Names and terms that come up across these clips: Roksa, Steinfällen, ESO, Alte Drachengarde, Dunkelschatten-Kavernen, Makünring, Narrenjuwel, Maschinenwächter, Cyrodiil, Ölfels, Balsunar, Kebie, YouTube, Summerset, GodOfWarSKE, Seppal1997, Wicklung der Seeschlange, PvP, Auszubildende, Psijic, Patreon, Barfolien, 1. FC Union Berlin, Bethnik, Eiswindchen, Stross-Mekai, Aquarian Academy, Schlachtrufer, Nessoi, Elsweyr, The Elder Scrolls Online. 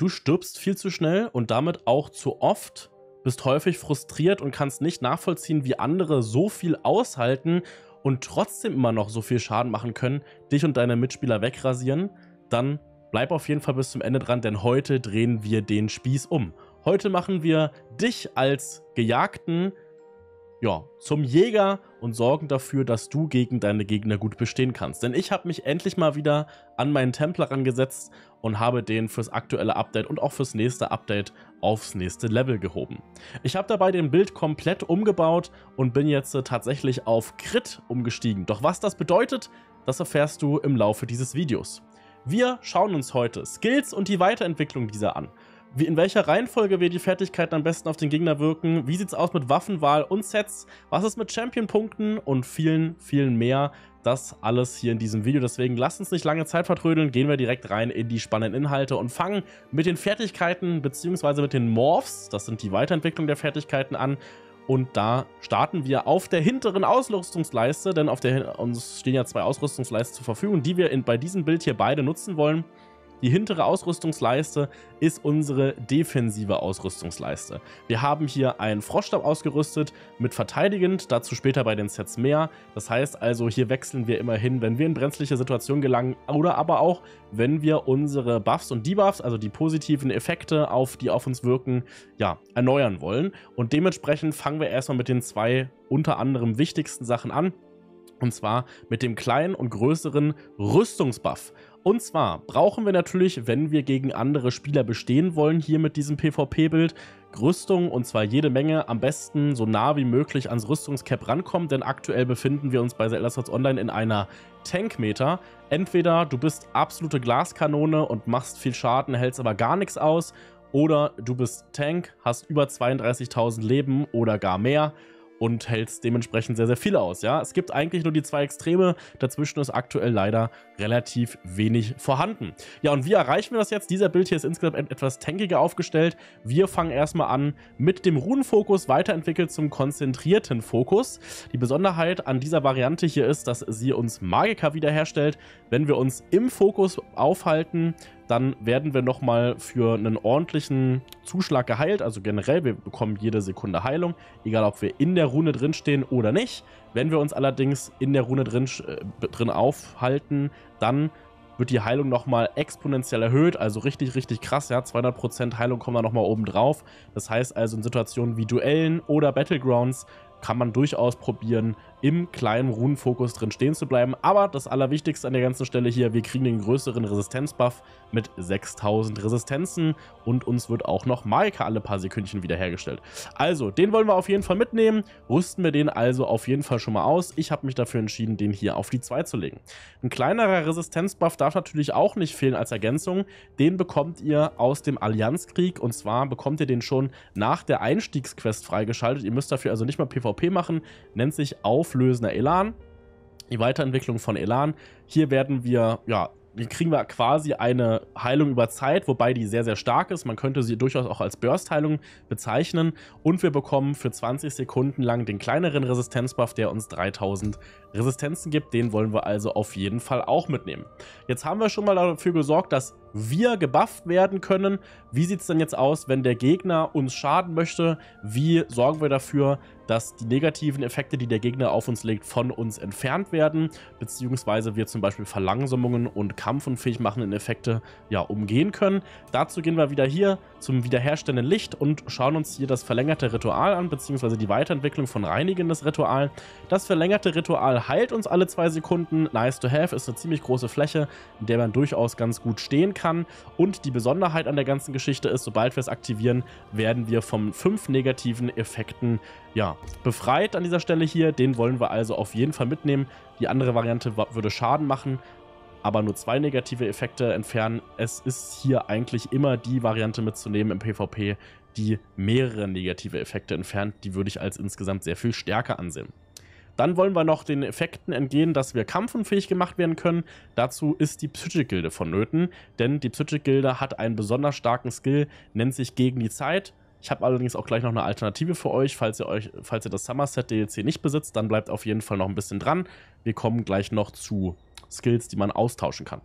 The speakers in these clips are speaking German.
Du stirbst viel zu schnell und damit auch zu oft, bist häufig frustriert und kannst nicht nachvollziehen, wie andere so viel aushalten und trotzdem immer noch so viel Schaden machen können, dich und deine Mitspieler wegrasieren. Dann bleib auf jeden Fall bis zum Ende dran, denn heute drehen wir den Spieß um. Heute machen wir dich als Gejagten, ja, zum Jäger und sorgen dafür, dass du gegen deine Gegner gut bestehen kannst. Denn ich habe mich endlich mal wieder an meinen Templer rangesetzt und habe den fürs aktuelle Update und auch fürs nächste Update aufs nächste Level gehoben. Ich habe dabei den Build komplett umgebaut und bin jetzt tatsächlich auf Crit umgestiegen. Doch was das bedeutet, das erfährst du im Laufe dieses Videos. Wir schauen uns heute Skills und die Weiterentwicklung dieser an. Wie, in welcher Reihenfolge wir die Fertigkeiten am besten auf den Gegner wirken, wie sieht's aus mit Waffenwahl und Sets, was ist mit Champion-Punkten und vielen, vielen mehr, das alles hier in diesem Video. Deswegen lasst uns nicht lange Zeit vertrödeln, gehen wir direkt rein in die spannenden Inhalte und fangen mit den Fertigkeiten bzw. mit den Morphs, das sind die Weiterentwicklung der Fertigkeiten, an. Und da starten wir auf der hinteren Ausrüstungsleiste, denn auf der uns stehen ja zwei Ausrüstungsleisten zur Verfügung, die wir bei diesem Bild hier beide nutzen wollen. Die hintere Ausrüstungsleiste ist unsere defensive Ausrüstungsleiste. Wir haben hier einen Froschstab ausgerüstet mit verteidigend, dazu später bei den Sets mehr. Das heißt also, hier wechseln wir immer hin, wenn wir in brenzliche Situationen gelangen oder aber auch, wenn wir unsere Buffs und Debuffs, also die positiven Effekte, die auf uns wirken, ja, erneuern wollen. Und dementsprechend fangen wir erstmal mit den zwei unter anderem wichtigsten Sachen an. Und zwar mit dem kleinen und größeren Rüstungsbuff. Und zwar brauchen wir natürlich, wenn wir gegen andere Spieler bestehen wollen, hier mit diesem PvP-Bild, Rüstung, und zwar jede Menge, am besten so nah wie möglich ans Rüstungscap rankommen, denn aktuell befinden wir uns bei The Elder Scrolls Online in einer Tankmeter. Entweder du bist absolute Glaskanone und machst viel Schaden, hältst aber gar nichts aus, oder du bist Tank, hast über 32.000 Leben oder gar mehr und hältst dementsprechend sehr, sehr viel aus. Ja? Es gibt eigentlich nur die zwei Extreme, dazwischen ist aktuell leider relativ wenig vorhanden. Ja, und wie erreichen wir das jetzt? Dieser Bild hier ist insgesamt etwas tankiger aufgestellt. Wir fangen erstmal an mit dem Runenfokus, weiterentwickelt zum konzentrierten Fokus. Die Besonderheit an dieser Variante hier ist, dass sie uns Magiker wiederherstellt. Wenn wir uns im Fokus aufhalten, dann werden wir nochmal für einen ordentlichen Zuschlag geheilt. Also generell, wir bekommen jede Sekunde Heilung, egal ob wir in der Rune drinstehen oder nicht. Wenn wir uns allerdings in der Rune drin aufhalten, dann wird die Heilung nochmal exponentiell erhöht. Also richtig, richtig krass. Ja, 200% Heilung kommen da nochmal oben drauf. Das heißt also, in Situationen wie Duellen oder Battlegrounds kann man durchaus probieren, im kleinen Runenfokus drin stehen zu bleiben. Aber das Allerwichtigste an der ganzen Stelle hier, wir kriegen den größeren Resistenzbuff mit 6.000 Resistenzen und uns wird auch noch Magica alle paar Sekündchen wiederhergestellt. Also, den wollen wir auf jeden Fall mitnehmen, rüsten wir den also auf jeden Fall schon mal aus. Ich habe mich dafür entschieden, den hier auf die 2 zu legen. Ein kleinerer Resistenzbuff darf natürlich auch nicht fehlen als Ergänzung. Den bekommt ihr aus dem Allianzkrieg, und zwar bekommt ihr den schon nach der Einstiegsquest freigeschaltet. Ihr müsst dafür also nicht mal PvP machen, nennt sich auf lösender Elan, die Weiterentwicklung von Elan. Hier werden wir, ja, hier kriegen wir quasi eine Heilung über Zeit, wobei die sehr, sehr stark ist. Man könnte sie durchaus auch als Burst-Heilung bezeichnen. Und wir bekommen für 20 Sekunden lang den kleineren Resistenzbuff, der uns 3000 Resistenzen gibt. Den wollen wir also auf jeden Fall auch mitnehmen. Jetzt haben wir schon mal dafür gesorgt, dass wir gebufft werden können. Wie sieht es denn jetzt aus, wenn der Gegner uns schaden möchte? Wie sorgen wir dafür, dass die negativen Effekte, die der Gegner auf uns legt, von uns entfernt werden? Beziehungsweise wir zum Beispiel Verlangsamungen und kampfunfähig machenden Effekte, ja, umgehen können. Dazu gehen wir wieder hier zum wiederherstellenden Licht und schauen uns hier das verlängerte Ritual an, beziehungsweise die Weiterentwicklung von reinigendes Ritual. Das verlängerte Ritual heilt uns alle 2 Sekunden. Nice to have, ist eine ziemlich große Fläche, in der man durchaus ganz gut stehen kann. Und die Besonderheit an der ganzen Geschichte ist, sobald wir es aktivieren, werden wir von 5 negativen Effekten, ja, befreit an dieser Stelle hier. Den wollen wir also auf jeden Fall mitnehmen. Die andere Variante würde Schaden machen, aber nur 2 negative Effekte entfernen. Es ist hier eigentlich immer die Variante mitzunehmen im PvP, die mehrere negative Effekte entfernt. Die würde ich als insgesamt sehr viel stärker ansehen. Dann wollen wir noch den Effekten entgehen, dass wir kampfunfähig gemacht werden können. Dazu ist die Psijic-Gilde vonnöten, denn die Psijic-Gilde hat einen besonders starken Skill, nennt sich Gegen die Zeit. Ich habe allerdings auch gleich noch eine Alternative für euch, falls ihr das Summerset DLC nicht besitzt, dann bleibt auf jeden Fall noch ein bisschen dran. Wir kommen gleich noch zu Skills, die man austauschen kann.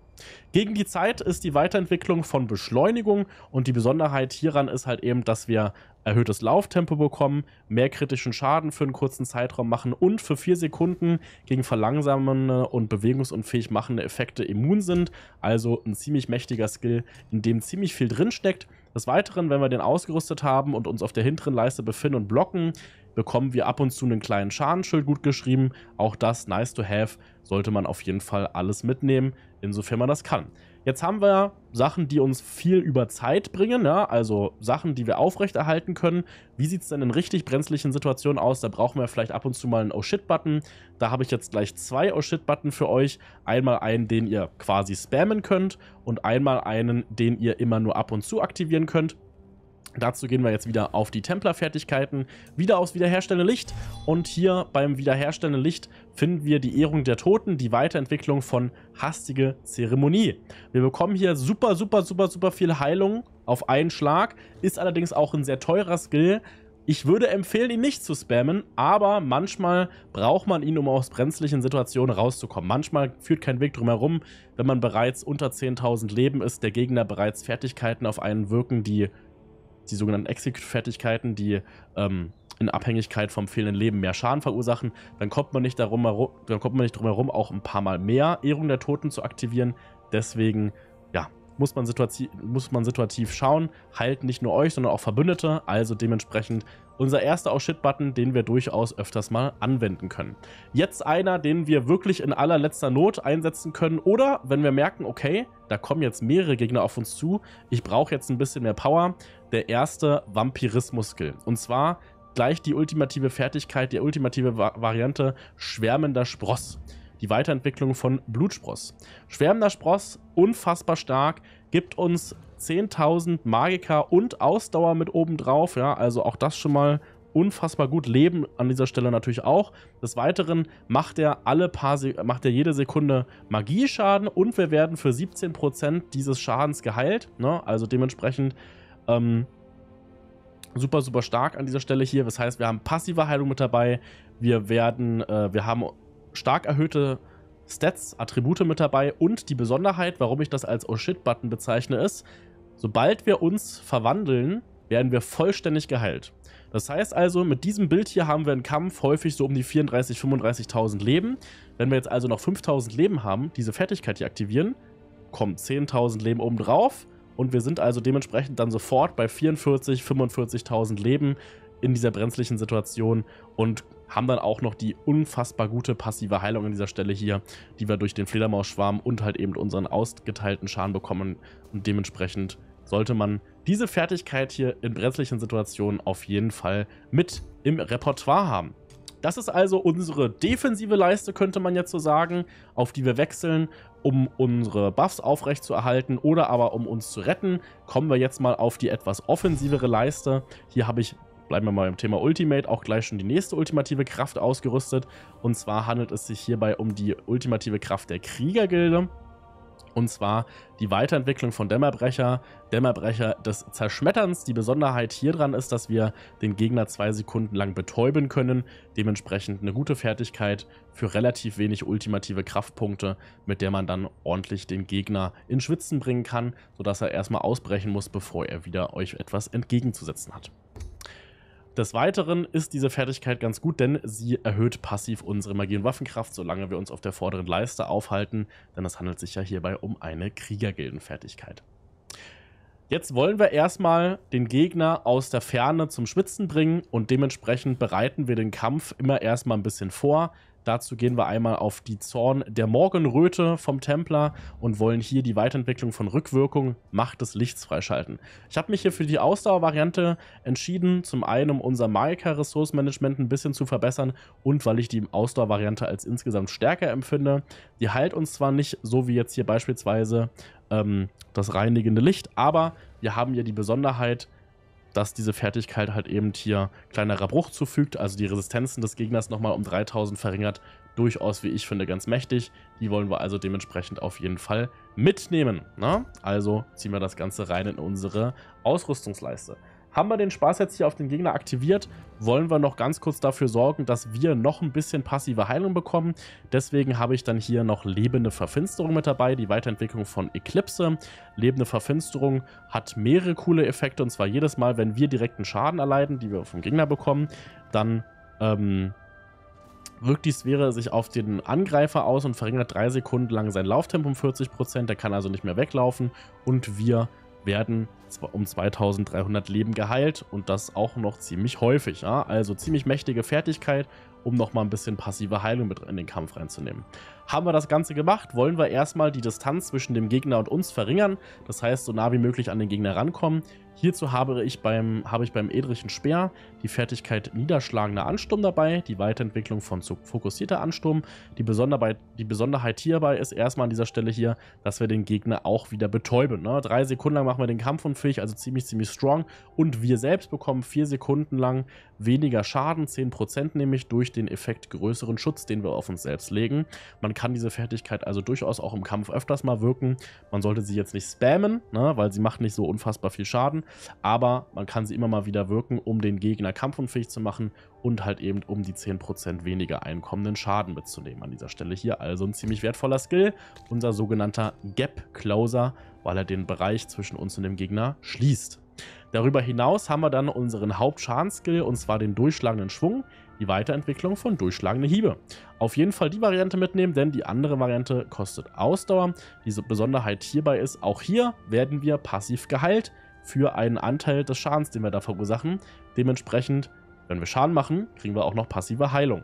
Gegen die Zeit ist die Weiterentwicklung von Beschleunigung und die Besonderheit hieran ist halt eben, dass wir erhöhtes Lauftempo bekommen, mehr kritischen Schaden für einen kurzen Zeitraum machen und für 4 Sekunden gegen verlangsamende und bewegungsunfähig machende Effekte immun sind. Also ein ziemlich mächtiger Skill, in dem ziemlich viel drinsteckt. Des Weiteren, wenn wir den ausgerüstet haben und uns auf der hinteren Leiste befinden und blocken, bekommen wir ab und zu einen kleinen Schadensschild gut geschrieben. Auch das nice to have, sollte man auf jeden Fall alles mitnehmen, insofern man das kann. Jetzt haben wir Sachen, die uns viel über Zeit bringen, ja? Also Sachen, die wir aufrechterhalten können. Wie sieht es denn in richtig brenzlichen Situationen aus? Da brauchen wir vielleicht ab und zu mal einen Oh-Shit-Button. Da habe ich jetzt gleich 2 Oh-Shit-Button für euch. Einmal einen, den ihr quasi spammen könnt und einmal einen, den ihr immer nur ab und zu aktivieren könnt. Dazu gehen wir jetzt wieder auf die Templer-Fertigkeiten, wieder aufs wiederherstellende Licht und hier beim wiederherstellenden Licht finden wir die Ehrung der Toten, die Weiterentwicklung von hastige Zeremonie. Wir bekommen hier super viel Heilung auf einen Schlag, ist allerdings auch ein sehr teurer Skill. Ich würde empfehlen, ihn nicht zu spammen, aber manchmal braucht man ihn, um aus brenzlichen Situationen rauszukommen. Manchmal führt kein Weg drum herum, wenn man bereits unter 10.000 Leben ist, der Gegner bereits Fertigkeiten auf einen wirken, die sogenannten Execute-Fertigkeiten, die in Abhängigkeit vom fehlenden Leben mehr Schaden verursachen, dann kommt man nicht drum herum, auch ein paar Mal mehr Ehrung der Toten zu aktivieren. Deswegen, ja, muss man situativ schauen. Heilt nicht nur euch, sondern auch Verbündete. Also dementsprechend unser erster Oh-Shit-Button, den wir durchaus öfters mal anwenden können. Jetzt einer, den wir wirklich in allerletzter Not einsetzen können. Oder wenn wir merken, okay, da kommen jetzt mehrere Gegner auf uns zu, ich brauche jetzt ein bisschen mehr Power. Der erste Vampirismus-Skill. Und zwar gleich die ultimative Fertigkeit, die ultimative Variante Schwärmender Spross. Die Weiterentwicklung von Blutspross. Schwärmender Spross, unfassbar stark, gibt uns 10.000 Magiker und Ausdauer mit oben drauf. Ja, also auch das schon mal unfassbar gut. Leben an dieser Stelle natürlich auch. Des Weiteren macht er jede Sekunde Magieschaden und wir werden für 17% dieses Schadens geheilt. Ne? Also dementsprechend super stark an dieser Stelle hier. Das heißt, wir haben passive Heilung mit dabei. Wir haben stark erhöhte Stats, Attribute mit dabei und die Besonderheit, warum ich das als Oh-Shit-Button bezeichne, ist, sobald wir uns verwandeln, werden wir vollständig geheilt. Das heißt also, mit diesem Bild hier haben wir einen Kampf häufig so um die 34.000, 35.000 Leben. Wenn wir jetzt also noch 5.000 Leben haben, diese Fertigkeit hier aktivieren, kommen 10.000 Leben obendrauf und wir sind also dementsprechend dann sofort bei 44.000, 45.000 Leben in dieser brenzlichen Situation und haben dann auch noch die unfassbar gute passive Heilung an dieser Stelle hier, die wir durch den Fledermausschwarm und halt eben unseren ausgeteilten Schaden bekommen. Und dementsprechend sollte man diese Fertigkeit hier in brenzlichen Situationen auf jeden Fall mit im Repertoire haben. Das ist also unsere defensive Leiste, könnte man jetzt so sagen, auf die wir wechseln, um unsere Buffs aufrechtzuerhalten oder aber um uns zu retten. Kommen wir jetzt mal auf die etwas offensivere Leiste. Hier habe ich, bleiben wir mal im Thema Ultimate, auch gleich schon die nächste ultimative Kraft ausgerüstet. Und zwar handelt es sich hierbei um die ultimative Kraft der Kriegergilde. Und zwar die Weiterentwicklung von Dämmerbrecher, Dämmerbrecher des Zerschmetterns. Die Besonderheit hier dran ist, dass wir den Gegner 2 Sekunden lang betäuben können. Dementsprechend eine gute Fertigkeit für relativ wenig ultimative Kraftpunkte, mit der man dann ordentlich den Gegner in Schwitzen bringen kann, sodass er erstmal ausbrechen muss, bevor er wieder euch etwas entgegenzusetzen hat. Des Weiteren ist diese Fertigkeit ganz gut, denn sie erhöht passiv unsere Magie- und Waffenkraft, solange wir uns auf der vorderen Leiste aufhalten, denn es handelt sich ja hierbei um eine Kriegergildenfertigkeit. Jetzt wollen wir erstmal den Gegner aus der Ferne zum Schwitzen bringen und dementsprechend bereiten wir den Kampf immer erstmal ein bisschen vor. Dazu gehen wir einmal auf die Zorn der Morgenröte vom Templer und wollen hier die Weiterentwicklung von Rückwirkung, Macht des Lichts freischalten. Ich habe mich hier für die Ausdauervariante entschieden, zum einen um unser Magiker-Ressourcenmanagement ein bisschen zu verbessern und weil ich die Ausdauervariante als insgesamt stärker empfinde. Die heilt uns zwar nicht, so wie jetzt hier beispielsweise das reinigende Licht, aber wir haben hier die Besonderheit, dass diese Fertigkeit halt eben hier kleinerer Bruch zufügt, also die Resistenzen des Gegners nochmal um 3000 verringert. Durchaus, wie ich finde, ganz mächtig. Die wollen wir also dementsprechend auf jeden Fall mitnehmen. Ne? Also ziehen wir das Ganze rein in unsere Ausrüstungsleiste. Haben wir den Spaß jetzt hier auf den Gegner aktiviert, wollen wir noch ganz kurz dafür sorgen, dass wir noch ein bisschen passive Heilung bekommen. Deswegen habe ich dann hier noch lebende Verfinsterung mit dabei, die Weiterentwicklung von Eclipse. Lebende Verfinsterung hat mehrere coole Effekte, und zwar jedes Mal, wenn wir direkten Schaden erleiden, die wir vom Gegner bekommen, dann wirkt die Sphäre sich auf den Angreifer aus und verringert 3 Sekunden lang sein Lauftempo um 40%, der kann also nicht mehr weglaufen, und wir werden um 2300 Leben geheilt, und das auch noch ziemlich häufig. Ja? Also ziemlich mächtige Fertigkeit, um nochmal ein bisschen passive Heilung mit in den Kampf reinzunehmen. Haben wir das Ganze gemacht, wollen wir erstmal die Distanz zwischen dem Gegner und uns verringern. Das heißt, so nah wie möglich an den Gegner rankommen. Hierzu habe ich beim Edrichen Speer die Fertigkeit Niederschlagender Ansturm dabei, die Weiterentwicklung von fokussierter Ansturm. Die Besonderheit hierbei ist erstmal an dieser Stelle hier, dass wir den Gegner auch wieder betäuben. Ne? 3 Sekunden lang machen wir den Kampf unfähig, also ziemlich, ziemlich strong. Und wir selbst bekommen 4 Sekunden lang weniger Schaden, 10% nämlich, durch den Effekt größeren Schutz, den wir auf uns selbst legen. Man kann diese Fertigkeit also durchaus auch im Kampf öfters mal wirken. Man sollte sie jetzt nicht spammen, ne? Weil sie macht nicht so unfassbar viel Schaden. Aber man kann sie immer mal wieder wirken, um den Gegner kampfunfähig zu machen und halt eben um die 10% weniger einkommenden Schaden mitzunehmen an dieser Stelle hier. Also ein ziemlich wertvoller Skill, unser sogenannter Gap Closer, weil er den Bereich zwischen uns und dem Gegner schließt. Darüber hinaus haben wir dann unseren Hauptschadenskill, und zwar den durchschlagenden Schwung, die Weiterentwicklung von durchschlagende Hiebe. Auf jeden Fall die Variante mitnehmen, denn die andere Variante kostet Ausdauer. Diese Besonderheit hierbei ist, auch hier werden wir passiv geheilt für einen Anteil des Schadens, den wir da verursachen. Dementsprechend, wenn wir Schaden machen, kriegen wir auch noch passive Heilung.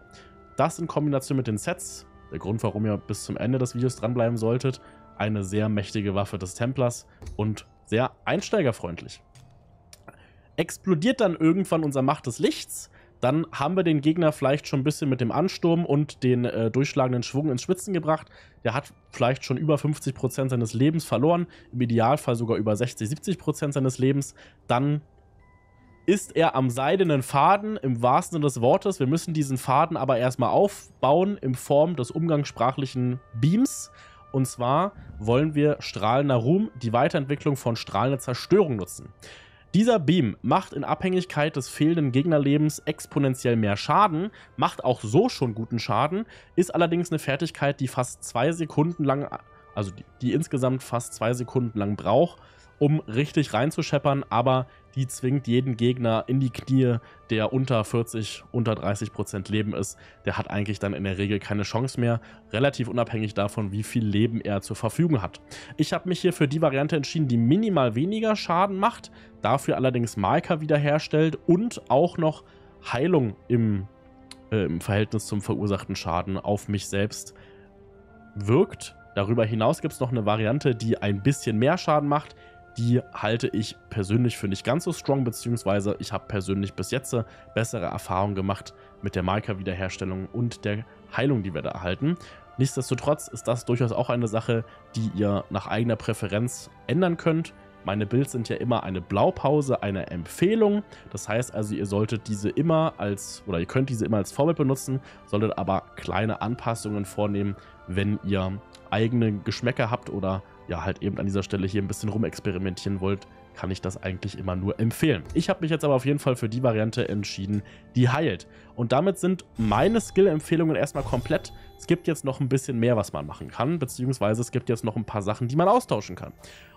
Das in Kombination mit den Sets, der Grund, warum ihr bis zum Ende des Videos dranbleiben solltet, eine sehr mächtige Waffe des Templers und sehr einsteigerfreundlich. Explodiert dann irgendwann unser Macht des Lichts, dann haben wir den Gegner vielleicht schon ein bisschen mit dem Ansturm und den durchschlagenden Schwung ins Schwitzen gebracht. Der hat vielleicht schon über 50% seines Lebens verloren, im Idealfall sogar über 60-70% seines Lebens. Dann ist er am seidenen Faden, im wahrsten Sinne des Wortes. Wir müssen diesen Faden aber erstmal aufbauen in Form des umgangssprachlichen Beams. Und zwar wollen wir strahlender Ruhm, die Weiterentwicklung von strahlender Zerstörung, nutzen. Dieser Beam macht in Abhängigkeit des fehlenden Gegnerlebens exponentiell mehr Schaden, macht auch so schon guten Schaden, ist allerdings eine Fertigkeit, die fast 2 Sekunden lang, also die insgesamt fast 2 Sekunden lang braucht, um richtig reinzuscheppern, aber die zwingt jeden Gegner in die Knie, der unter 40, unter 30% Leben ist. Der hat eigentlich dann in der Regel keine Chance mehr, relativ unabhängig davon, wie viel Leben er zur Verfügung hat. Ich habe mich hier für die Variante entschieden, die minimal weniger Schaden macht, dafür allerdings Marker wiederherstellt und auch noch Heilung im Verhältnis zum verursachten Schaden auf mich selbst wirkt. Darüber hinaus gibt es noch eine Variante, die ein bisschen mehr Schaden macht. Die halte ich persönlich für nicht ganz so strong, beziehungsweise ich habe persönlich bis jetzt bessere Erfahrungen gemacht mit der Marker-Wiederherstellung und der Heilung, die wir da erhalten. Nichtsdestotrotz ist das durchaus auch eine Sache, die ihr nach eigener Präferenz ändern könnt. Meine Builds sind ja immer eine Blaupause, eine Empfehlung. Das heißt also, ihr könnt diese immer als Vorbild benutzen, solltet aber kleine Anpassungen vornehmen, wenn ihr eigene Geschmäcker habt oder ja halt eben an dieser Stelle hier ein bisschen rumexperimentieren wollt, kann ich das eigentlich immer nur empfehlen. Ich habe mich jetzt aber auf jeden Fall für die Variante entschieden, die heilt. Und damit sind meine Skill-Empfehlungen erstmal komplett. Es gibt jetzt noch ein bisschen mehr, was man machen kann, beziehungsweise es gibt jetzt noch ein paar Sachen, die man austauschen kann.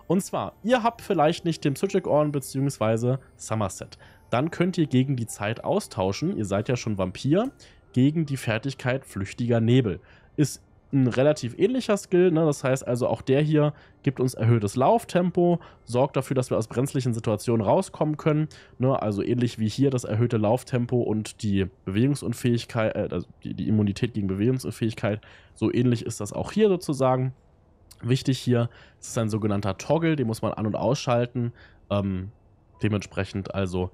Und zwar, ihr habt vielleicht nicht den Psijic Orden beziehungsweise Summerset. Dann könnt ihr gegen die Zeit austauschen, ihr seid ja schon Vampir, gegen die Fertigkeit Flüchtiger Nebel. Ist ein relativ ähnlicher Skill, ne? Das heißt also, auch der hier gibt uns erhöhtes Lauftempo, sorgt dafür, dass wir aus brenzlichen Situationen rauskommen können, ne? Also ähnlich wie hier das erhöhte Lauftempo und die Bewegungsunfähigkeit, also die Immunität gegen Bewegungsunfähigkeit, so ähnlich ist das auch hier sozusagen. Wichtig hier, es ist ein sogenannter Toggle, den muss man an- und ausschalten, dementsprechend also,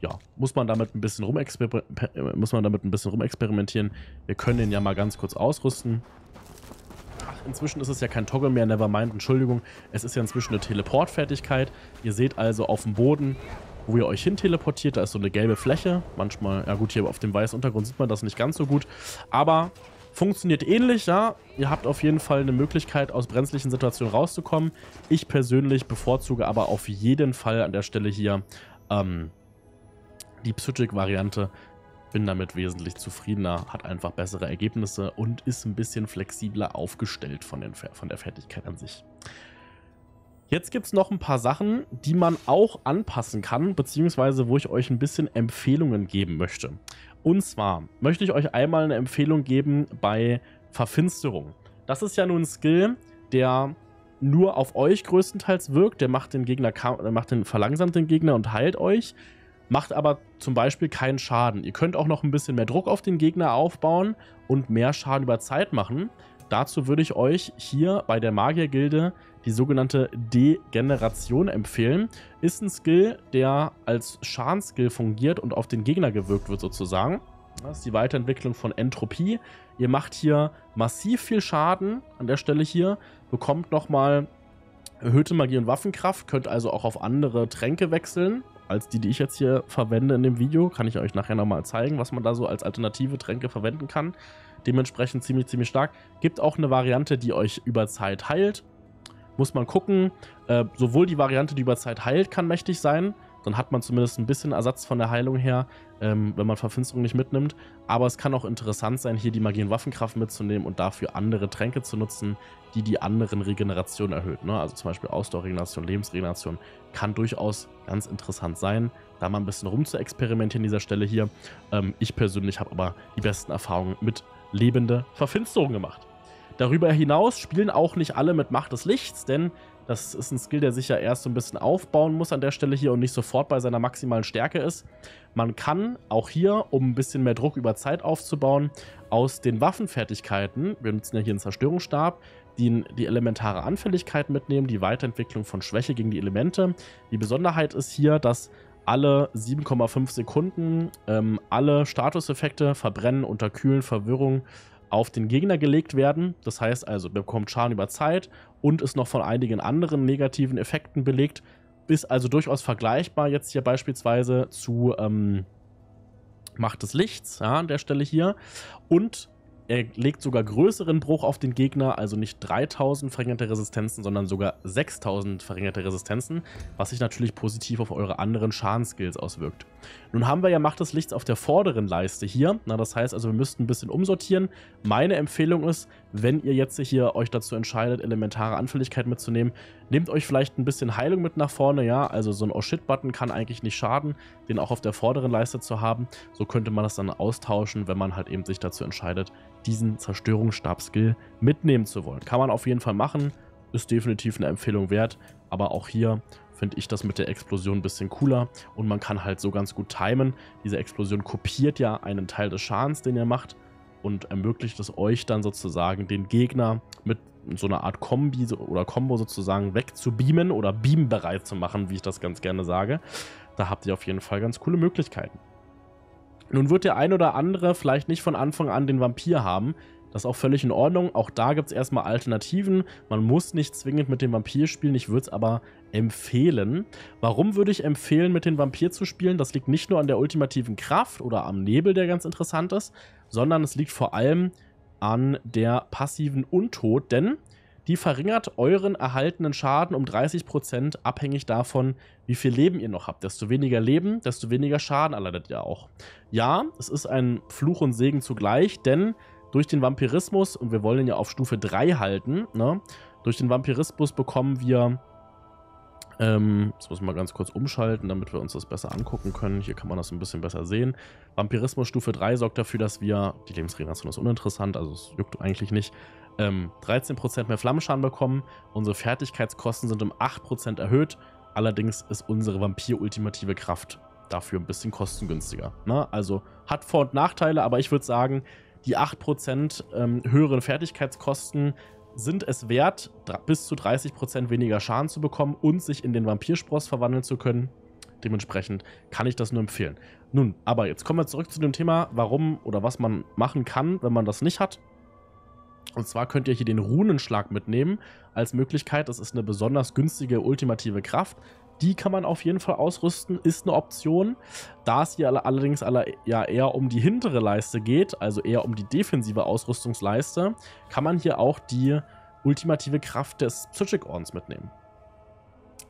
ja, muss man damit ein bisschen rumexperimentieren. Wir können den ja mal ganz kurz ausrüsten. Ach, inzwischen ist es ja kein Toggle mehr, nevermind, Entschuldigung. Es ist ja inzwischen eine Teleportfertigkeit. Ihr seht also auf dem Boden, wo ihr euch hin teleportiert, da ist so eine gelbe Fläche. Manchmal, ja gut, hier auf dem weißen Untergrund sieht man das nicht ganz so gut. Aber funktioniert ähnlich, ja. Ihr habt auf jeden Fall eine Möglichkeit, aus brenzlichen Situationen rauszukommen. Ich persönlich bevorzuge aber auf jeden Fall an der Stelle hier Die Psijic-Variante, bin damit wesentlich zufriedener, hat einfach bessere Ergebnisse und ist ein bisschen flexibler aufgestellt von der Fertigkeit an sich. Jetzt gibt es noch ein paar Sachen, die man auch anpassen kann, beziehungsweise wo ich euch ein bisschen Empfehlungen geben möchte. Und zwar möchte ich euch einmal eine Empfehlung geben bei Verfinsterung. Das ist ja nun ein Skill, der nur auf euch größtenteils wirkt, der macht den Gegner, verlangsamt den Gegner und heilt euch, macht aber zum Beispiel keinen Schaden. Ihr könnt auch noch ein bisschen mehr Druck auf den Gegner aufbauen und mehr Schaden über Zeit machen. Dazu würde ich euch hier bei der Magiergilde die sogenannte Degeneration empfehlen. Ist ein Skill, der als Schadensskill fungiert und auf den Gegner gewirkt wird sozusagen. Das ist die Weiterentwicklung von Entropie. Ihr macht hier massiv viel Schaden an der Stelle hier, bekommt nochmal erhöhte Magie und Waffenkraft, könnt also auch auf andere Tränke wechseln als die, die ich jetzt hier verwende in dem Video. Kann ich euch nachher nochmal zeigen, was man da so als alternative Tränke verwenden kann. Dementsprechend ziemlich stark. Gibt auch eine Variante, die euch über Zeit heilt. Muss man gucken. Sowohl die Variante, die über Zeit heilt, kann mächtig sein. Dann hat man zumindest ein bisschen Ersatz von der Heilung her, wenn man Verfinsterung nicht mitnimmt. Aber es kann auch interessant sein, hier die Magie- und Waffenkraft mitzunehmen und dafür andere Tränke zu nutzen, die die anderen Regenerationen erhöht. Ne? Also zum Beispiel Ausdauerregeneration, Lebensregeneration kann durchaus ganz interessant sein, da mal ein bisschen rum zu experimentieren an dieser Stelle hier. Ich persönlich habe aber die besten Erfahrungen mit lebende Verfinsterung gemacht. Darüber hinaus spielen auch nicht alle mit Macht des Lichts, denn das ist ein Skill, der sich ja erst so ein bisschen aufbauen muss an der Stelle hier und nicht sofort bei seiner maximalen Stärke ist. Man kann auch hier, um ein bisschen mehr Druck über Zeit aufzubauen, aus den Waffenfertigkeiten, wir nutzen ja hier einen Zerstörungsstab, die elementare Anfälligkeit mitnehmen, die Weiterentwicklung von Schwäche gegen die Elemente. Die Besonderheit ist hier, dass alle 7,5 Sekunden alle Statuseffekte verbrennen, unterkühlen, Verwirrung auf den Gegner gelegt werden. Das heißt also, man bekommt Schaden über Zeit und ist noch von einigen anderen negativen Effekten belegt. Ist also durchaus vergleichbar jetzt hier beispielsweise zu Macht des Lichts, ja, an der Stelle hier. Und er legt sogar größeren Bruch auf den Gegner, also nicht 3000 verringerte Resistenzen, sondern sogar 6000 verringerte Resistenzen, was sich natürlich positiv auf eure anderen Schadenskills auswirkt. Nun haben wir ja Macht des Lichts auf der vorderen Leiste hier, na, das heißt also, wir müssten ein bisschen umsortieren. Meine Empfehlung ist, wenn ihr jetzt hier euch dazu entscheidet, elementare Anfälligkeit mitzunehmen, nehmt euch vielleicht ein bisschen Heilung mit nach vorne, ja, also so ein Oh-Shit-Button kann eigentlich nicht schaden, den auch auf der vorderen Leiste zu haben. So könnte man das dann austauschen, wenn man halt eben sich dazu entscheidet, diesen Zerstörungsstab-Skill mitnehmen zu wollen. Kann man auf jeden Fall machen, ist definitiv eine Empfehlung wert, aber auch hier finde ich das mit der Explosion ein bisschen cooler und man kann halt so ganz gut timen. Diese Explosion kopiert ja einen Teil des Schadens, den ihr macht und ermöglicht es euch dann sozusagen, den Gegner mit so einer Art Kombi oder Combo sozusagen wegzubeamen oder beambereit zu machen, wie ich das ganz gerne sage. Da habt ihr auf jeden Fall ganz coole Möglichkeiten. Nun wird der ein oder andere vielleicht nicht von Anfang an den Vampir haben. Das ist auch völlig in Ordnung. Auch da gibt es erstmal Alternativen. Man muss nicht zwingend mit dem Vampir spielen. Ich würde es aber empfehlen. Warum würde ich empfehlen, mit dem Vampir zu spielen? Das liegt nicht nur an der ultimativen Kraft oder am Nebel, der ganz interessant ist, sondern es liegt vor allem an der passiven Untod, denn die verringert euren erhaltenen Schaden um 30%, abhängig davon, wie viel Leben ihr noch habt. Desto weniger Leben, desto weniger Schaden erleidet ihr auch. Ja, es ist ein Fluch und Segen zugleich, denn durch den Vampirismus, und wir wollen ihn ja auf Stufe 3 halten, ne? Durch den Vampirismus bekommen wir, jetzt muss ich mal ganz kurz umschalten, damit wir uns das besser angucken können. Hier kann man das ein bisschen besser sehen. Vampirismus Stufe 3 sorgt dafür, dass wir, die Lebensregeneration ist uninteressant, also es juckt eigentlich nicht, 13% mehr Flammenschaden bekommen. Unsere Fertigkeitskosten sind um 8% erhöht. Allerdings ist unsere Vampir-ultimative Kraft dafür ein bisschen kostengünstiger. Ne? Also hat Vor- und Nachteile, aber ich würde sagen, die 8% höheren Fertigkeitskosten sind es wert, bis zu 30% weniger Schaden zu bekommen und sich in den Vampirspross verwandeln zu können. Dementsprechend kann ich das nur empfehlen. Nun, aber jetzt kommen wir zurück zu dem Thema, warum oder was man machen kann, wenn man das nicht hat. Und zwar könnt ihr hier den Runenschlag mitnehmen als Möglichkeit. Das ist eine besonders günstige ultimative Kraft. Die kann man auf jeden Fall ausrüsten, ist eine Option. Da es hier allerdings ja eher um die hintere Leiste geht, also eher um die defensive Ausrüstungsleiste, kann man hier auch die ultimative Kraft des Psijic-Ordens mitnehmen.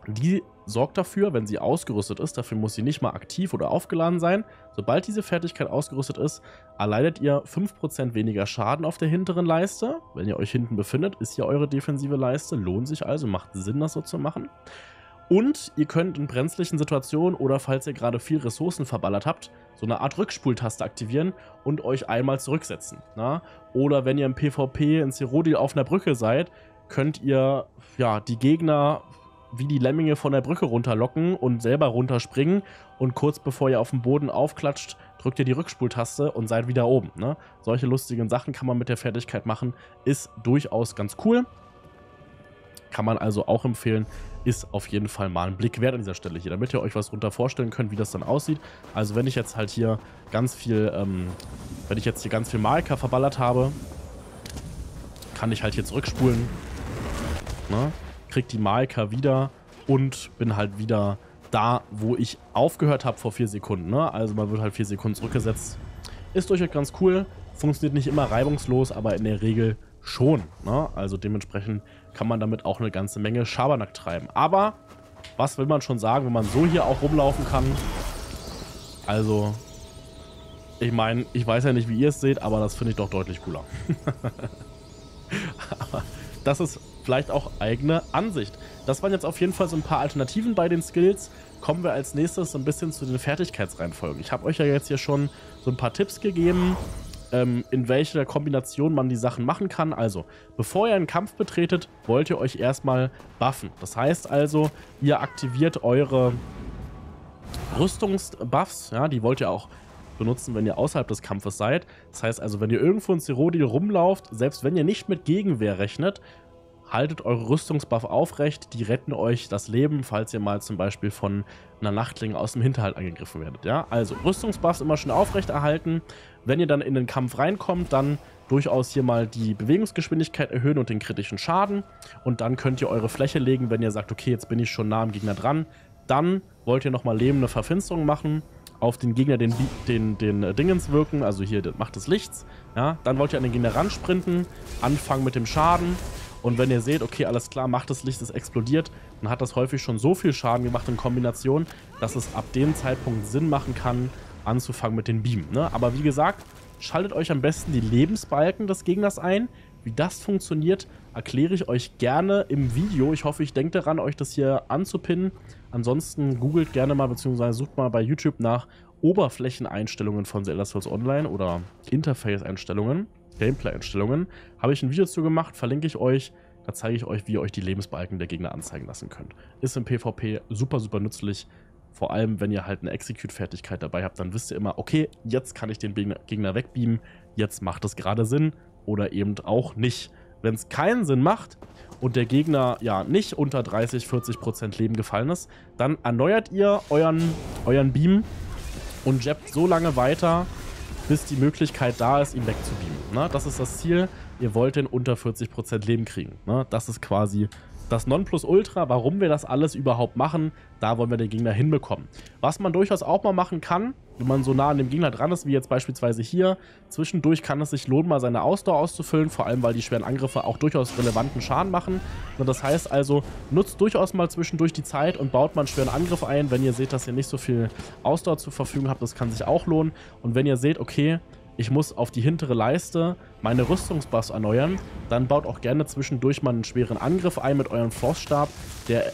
Die sorgt dafür, wenn sie ausgerüstet ist, dafür muss sie nicht mal aktiv oder aufgeladen sein, sobald diese Fertigkeit ausgerüstet ist, erleidet ihr 5% weniger Schaden auf der hinteren Leiste. Wenn ihr euch hinten befindet, ist ja eure defensive Leiste, lohnt sich also, macht Sinn, das so zu machen. Und ihr könnt in brenzlichen Situationen oder falls ihr gerade viel Ressourcen verballert habt, so eine Art Rückspultaste aktivieren und euch einmal zurücksetzen. Na? Oder wenn ihr im PvP in Cyrodiil auf einer Brücke seid, könnt ihr ja, die Gegner wie die Lemminge von der Brücke runterlocken und selber runterspringen und kurz bevor ihr auf dem Boden aufklatscht, drückt ihr die Rückspultaste und seid wieder oben. Ne? Solche lustigen Sachen kann man mit der Fertigkeit machen, ist durchaus ganz cool. Kann man also auch empfehlen, ist auf jeden Fall mal ein Blick wert an dieser Stelle hier, damit ihr euch was runter vorstellen könnt, wie das dann aussieht. Also wenn ich jetzt halt hier ganz viel, Marker verballert habe, kann ich halt hier zurückspulen, ne? Krieg die Marker wieder und bin halt wieder da, wo ich aufgehört habe vor 4 Sekunden, ne? Also man wird halt 4 Sekunden zurückgesetzt. Ist durchaus ganz cool, funktioniert nicht immer reibungslos, aber in der Regel schon, ne? Also dementsprechend kann man damit auch eine ganze Menge Schabernack treiben. Aber was will man schon sagen, wenn man so hier auch rumlaufen kann? Also, ich meine, ich weiß ja nicht, wie ihr es seht, aber das finde ich doch deutlich cooler. Aber das ist vielleicht auch eigene Ansicht. Das waren jetzt auf jeden Fall so ein paar Alternativen bei den Skills. Kommen wir als nächstes so ein bisschen zu den Fertigkeitsreihenfolgen. Ich habe euch ja jetzt hier schon so ein paar Tipps gegeben, in welcher Kombination man die Sachen machen kann. Also, bevor ihr einen Kampf betretet, wollt ihr euch erstmal buffen. Das heißt also, ihr aktiviert eure Rüstungsbuffs, ja, die wollt ihr auch benutzen, wenn ihr außerhalb des Kampfes seid. Das heißt also, wenn ihr irgendwo in Cyrodiil rumlauft, selbst wenn ihr nicht mit Gegenwehr rechnet, haltet eure Rüstungsbuff aufrecht, die retten euch das Leben, falls ihr mal zum Beispiel von einer Nachtlinge aus dem Hinterhalt angegriffen werdet. Ja? Also Rüstungsbuffs immer schön aufrecht erhalten. Wenn ihr dann in den Kampf reinkommt, dann durchaus hier mal die Bewegungsgeschwindigkeit erhöhen und den kritischen Schaden. Und dann könnt ihr eure Fläche legen, wenn ihr sagt, okay, jetzt bin ich schon nah am Gegner dran. Dann wollt ihr nochmal lebende Verfinsterung machen, auf den Gegner den Dingens wirken, also hier macht des Lichts. Ja? Dann wollt ihr an den Gegner ransprinten, anfangen mit dem Schaden. Und wenn ihr seht, okay, alles klar, macht das Licht, es explodiert, dann hat das häufig schon so viel Schaden gemacht in Kombination, dass es ab dem Zeitpunkt Sinn machen kann, anzufangen mit den Beamen. Ne? Aber wie gesagt, schaltet euch am besten die Lebensbalken des Gegners ein. Wie das funktioniert, erkläre ich euch gerne im Video. Ich hoffe, ich denke daran, euch das hier anzupinnen. Ansonsten googelt gerne mal, beziehungsweise sucht mal bei YouTube nach Oberflächeneinstellungen von The Elder Scrolls Online oder Interface-Einstellungen. Gameplay-Einstellungen, habe ich ein Video zu gemacht, verlinke ich euch, da zeige ich euch, wie ihr euch die Lebensbalken der Gegner anzeigen lassen könnt. Ist im PvP super, super nützlich, vor allem wenn ihr halt eine Execute-Fertigkeit dabei habt, dann wisst ihr immer, okay, jetzt kann ich den Gegner wegbeamen, jetzt macht es gerade Sinn oder eben auch nicht. Wenn es keinen Sinn macht und der Gegner ja nicht unter 30, 40% Leben gefallen ist, dann erneuert ihr euren Beam und jabbt so lange weiter, bis die Möglichkeit da ist, ihn wegzubeamen. Ne? Das ist das Ziel. Ihr wollt ihn unter 40% Leben kriegen. Ne? Das ist quasi das Nonplusultra, warum wir das alles überhaupt machen. Da wollen wir den Gegner hinbekommen. Was man durchaus auch mal machen kann, wenn man so nah an dem Gegner dran ist, wie jetzt beispielsweise hier, zwischendurch kann es sich lohnen, mal seine Ausdauer auszufüllen, vor allem, weil die schweren Angriffe auch durchaus relevanten Schaden machen. Und das heißt also, nutzt durchaus mal zwischendurch die Zeit und baut mal einen schweren Angriff ein, wenn ihr seht, dass ihr nicht so viel Ausdauer zur Verfügung habt, das kann sich auch lohnen. Und wenn ihr seht, okay, ich muss auf die hintere Leiste meine Rüstungsbuffs erneuern, dann baut auch gerne zwischendurch mal einen schweren Angriff ein mit eurem Froststab, der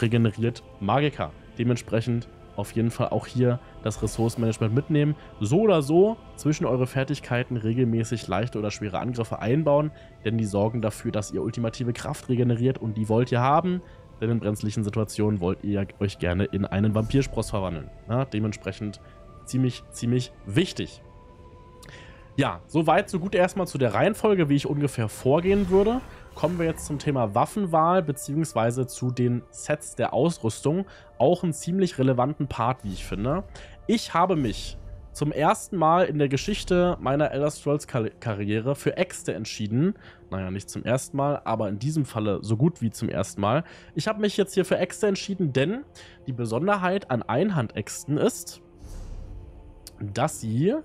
regeneriert Magika. Dementsprechend auf jeden Fall auch hier das Ressourcenmanagement mitnehmen. So oder so zwischen eure Fertigkeiten regelmäßig leichte oder schwere Angriffe einbauen, denn die sorgen dafür, dass ihr ultimative Kraft regeneriert und die wollt ihr haben, denn in brenzlichen Situationen wollt ihr euch gerne in einen Vampirspross verwandeln. Ja, dementsprechend ziemlich, ziemlich wichtig. Ja, soweit, so gut erstmal zu der Reihenfolge, wie ich ungefähr vorgehen würde. Kommen wir jetzt zum Thema Waffenwahl bzw. zu den Sets der Ausrüstung. Auch einen ziemlich relevanten Part, wie ich finde. Ich habe mich zum ersten Mal in der Geschichte meiner Elder Scrolls Karriere für Äxte entschieden. Naja, nicht zum ersten Mal, aber in diesem Falle so gut wie zum ersten Mal. Ich habe mich jetzt hier für Äxte entschieden, denn die Besonderheit an Einhandäxten ist, dass sie,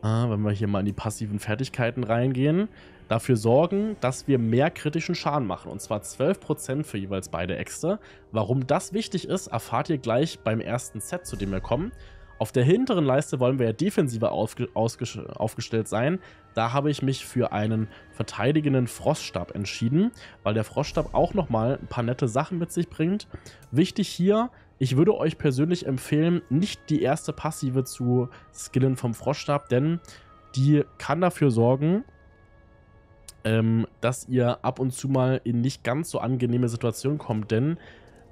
wenn wir hier mal in die passiven Fertigkeiten reingehen, dafür sorgen, dass wir mehr kritischen Schaden machen, und zwar 12% für jeweils beide Äxte. Warum das wichtig ist, erfahrt ihr gleich beim ersten Set, zu dem wir kommen. Auf der hinteren Leiste wollen wir ja defensiver aufgestellt sein. Da habe ich mich für einen verteidigenden Froststab entschieden, weil der Froststab auch nochmal ein paar nette Sachen mit sich bringt. Wichtig hier: ich würde euch persönlich empfehlen, nicht die erste Passive zu skillen vom Froststab, denn die kann dafür sorgen, dass ihr ab und zu mal in nicht ganz so angenehme Situationen kommt, denn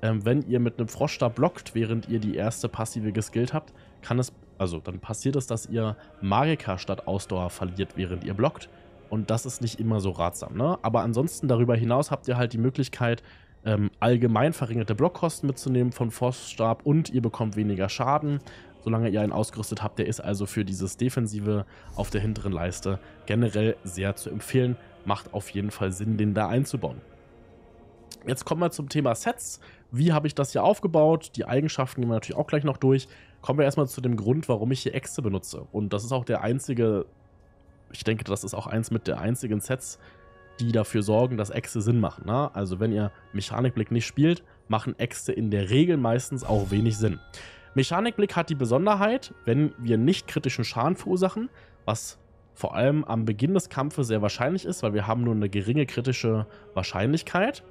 wenn ihr mit einem Froststab blockt, während ihr die erste Passive geskillt habt, kann es, also dann passiert es, dass ihr Magiker statt Ausdauer verliert, während ihr blockt, und das ist nicht immer so ratsam, ne? Aber ansonsten darüber hinaus habt ihr halt die Möglichkeit, allgemein verringerte Blockkosten mitzunehmen von Froststab, und ihr bekommt weniger Schaden, solange ihr einen ausgerüstet habt. Der ist also für dieses Defensive auf der hinteren Leiste generell sehr zu empfehlen. Macht auf jeden Fall Sinn, den da einzubauen. Jetzt kommen wir zum Thema Sets. Wie habe ich das hier aufgebaut? Die Eigenschaften gehen wir natürlich auch gleich noch durch. Kommen wir erstmal zu dem Grund, warum ich hier Äxte benutze. Und das ist auch der einzige, ich denke, das ist auch eins mit der einzigen Sets, die dafür sorgen, dass Äxte Sinn machen. Ne? Also wenn ihr Mechanikblick nicht spielt, machen Äxte in der Regel meistens auch wenig Sinn. Mechanikblick hat die Besonderheit, wenn wir nicht kritischen Schaden verursachen, was vor allem am Beginn des Kampfes sehr wahrscheinlich ist, weil wir haben nur eine geringe kritische Wahrscheinlichkeit,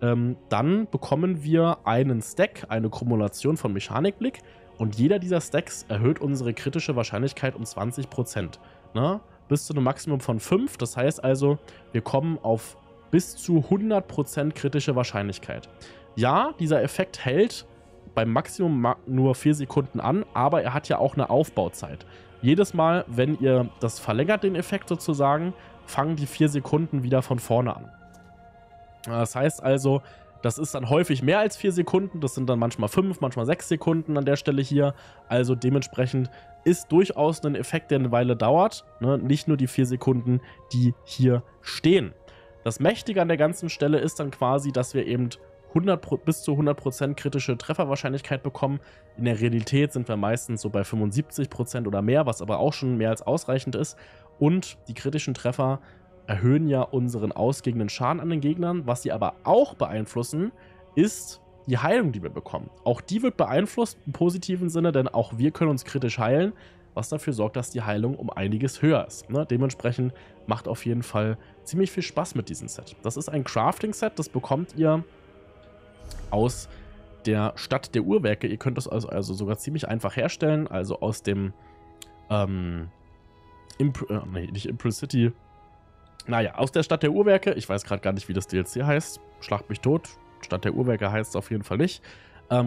dann bekommen wir einen Stack, eine Kumulation von Mechanikblick, und jeder dieser Stacks erhöht unsere kritische Wahrscheinlichkeit um 20%. Ne? Bis zu einem Maximum von 5, das heißt also, wir kommen auf bis zu 100% kritische Wahrscheinlichkeit. Ja, dieser Effekt hält beim Maximum nur 4 Sekunden an, aber er hat ja auch eine Aufbauzeit. Jedes Mal, wenn ihr das verlängert, den Effekt sozusagen, fangen die 4 Sekunden wieder von vorne an. Das heißt also, das ist dann häufig mehr als 4 Sekunden, das sind dann manchmal 5, manchmal 6 Sekunden an der Stelle hier, also dementsprechend ist durchaus ein Effekt, der eine Weile dauert, ne? Nicht nur die 4 Sekunden, die hier stehen. Das Mächtige an der ganzen Stelle ist dann quasi, dass wir eben bis zu 100% kritische Trefferwahrscheinlichkeit bekommen. In der Realität sind wir meistens so bei 75% oder mehr, was aber auch schon mehr als ausreichend ist, und die kritischen Treffer erhöhen ja unseren ausgehenden Schaden an den Gegnern. Was sie aber auch beeinflussen, ist die Heilung, die wir bekommen. Auch die wird beeinflusst im positiven Sinne, denn auch wir können uns kritisch heilen, was dafür sorgt, dass die Heilung um einiges höher ist. Ne? Dementsprechend macht auf jeden Fall ziemlich viel Spaß mit diesem Set. Das ist ein Crafting-Set, das bekommt ihr aus der Stadt der Uhrwerke. Ihr könnt das also sogar ziemlich einfach herstellen, also aus dem aus der Stadt der Uhrwerke. Ich weiß gerade gar nicht, wie das DLC heißt. Schlacht mich tot. Stadt der Uhrwerke heißt es auf jeden Fall nicht.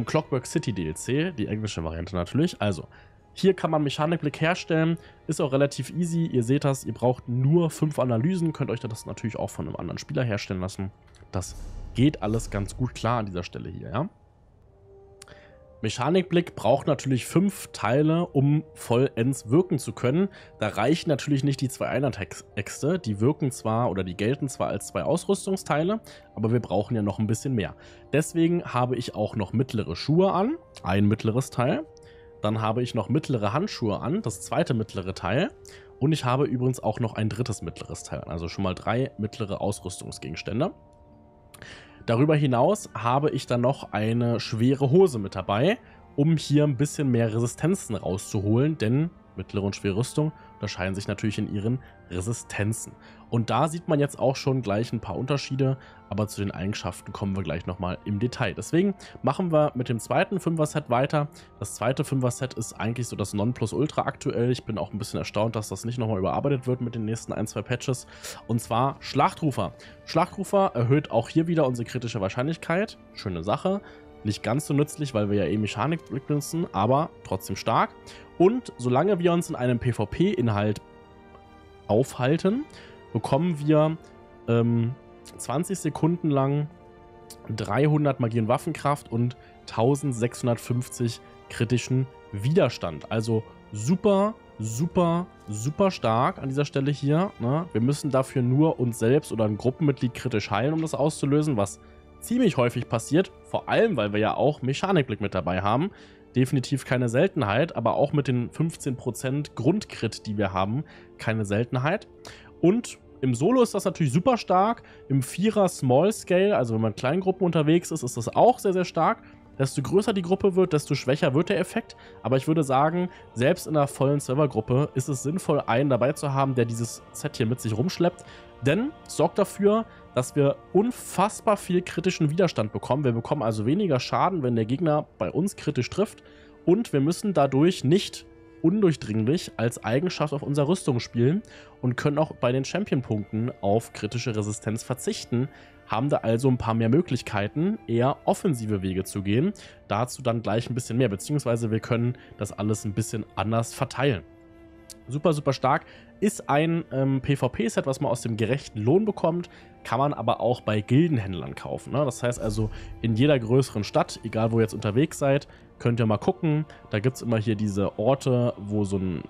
Clockwork City DLC, die englische Variante natürlich. Also, hier kann man Mechanikblick herstellen. Ist auch relativ easy. Ihr seht das, ihr braucht nur 5 Analysen. Könnt euch das natürlich auch von einem anderen Spieler herstellen lassen. Das geht alles ganz gut klar an dieser Stelle hier, ja. Mechanikblick braucht natürlich 5 Teile, um vollends wirken zu können. Da reichen natürlich nicht die 2 Einheitsäxte. Die wirken zwar, oder die gelten zwar als 2 Ausrüstungsteile, aber wir brauchen ja noch ein bisschen mehr. Deswegen habe ich auch noch mittlere Schuhe an, ein mittleres Teil. Dann habe ich noch mittlere Handschuhe an, das zweite mittlere Teil. Und ich habe übrigens auch noch ein drittes mittleres Teil an, also schon mal 3 mittlere Ausrüstungsgegenstände. Darüber hinaus habe ich dann noch eine schwere Hose mit dabei, um hier ein bisschen mehr Resistenzen rauszuholen, denn mittlere und schwere Rüstung unterscheiden sich natürlich in ihren Resistenzen. Und da sieht man jetzt auch schon gleich ein paar Unterschiede, aber zu den Eigenschaften kommen wir gleich nochmal im Detail. Deswegen machen wir mit dem zweiten 5er-Set weiter. Das zweite 5er-Set ist eigentlich so das Nonplusultra aktuell. Ich bin auch ein bisschen erstaunt, dass das nicht nochmal überarbeitet wird mit den nächsten 1-2 Patches. Und zwar Schlachtrufer. Schlachtrufer erhöht auch hier wieder unsere kritische Wahrscheinlichkeit. Schöne Sache. Nicht ganz so nützlich, weil wir ja eh Mechanikblick nutzen, aber trotzdem stark. Und solange wir uns in einem PvP-Inhalt aufhalten, bekommen wir 20 Sekunden lang 300 Magie- und Waffenkraft und 1650 kritischen Widerstand. Also super, super, super stark an dieser Stelle hier. Ne? Wir müssen dafür nur uns selbst oder ein Gruppenmitglied kritisch heilen, um das auszulösen, was ziemlich häufig passiert, vor allem, weil wir ja auch Mechanikblick mit dabei haben. Definitiv keine Seltenheit, aber auch mit den 15% Grundcrit, die wir haben, keine Seltenheit. Und Im Solo ist das natürlich super stark, im Vierer Small Scale, also wenn man in kleinen Gruppen unterwegs ist, ist das auch sehr, sehr stark. Desto größer die Gruppe wird, desto schwächer wird der Effekt. Aber ich würde sagen, selbst in einer vollen Servergruppe ist es sinnvoll, einen dabei zu haben, der dieses Set hier mit sich rumschleppt. Denn es sorgt dafür, dass wir unfassbar viel kritischen Widerstand bekommen. Wir bekommen also weniger Schaden, wenn der Gegner bei uns kritisch trifft. Und wir müssen dadurch nicht undurchdringlich als Eigenschaft auf unserer Rüstung spielen und können auch bei den Champion-Punkten auf kritische Resistenz verzichten, haben da also ein paar mehr Möglichkeiten, eher offensive Wege zu gehen. Dazu dann gleich ein bisschen mehr, beziehungsweise wir können das alles ein bisschen anders verteilen. Super, super stark. Ist ein PvP-Set, was man aus dem gerechten Lohn bekommt, kann man aber auch bei Gildenhändlern kaufen, ne? Das heißt also, in jeder größeren Stadt, egal wo ihr jetzt unterwegs seid, könnt ihr mal gucken. Da gibt es immer hier diese Orte, wo so ein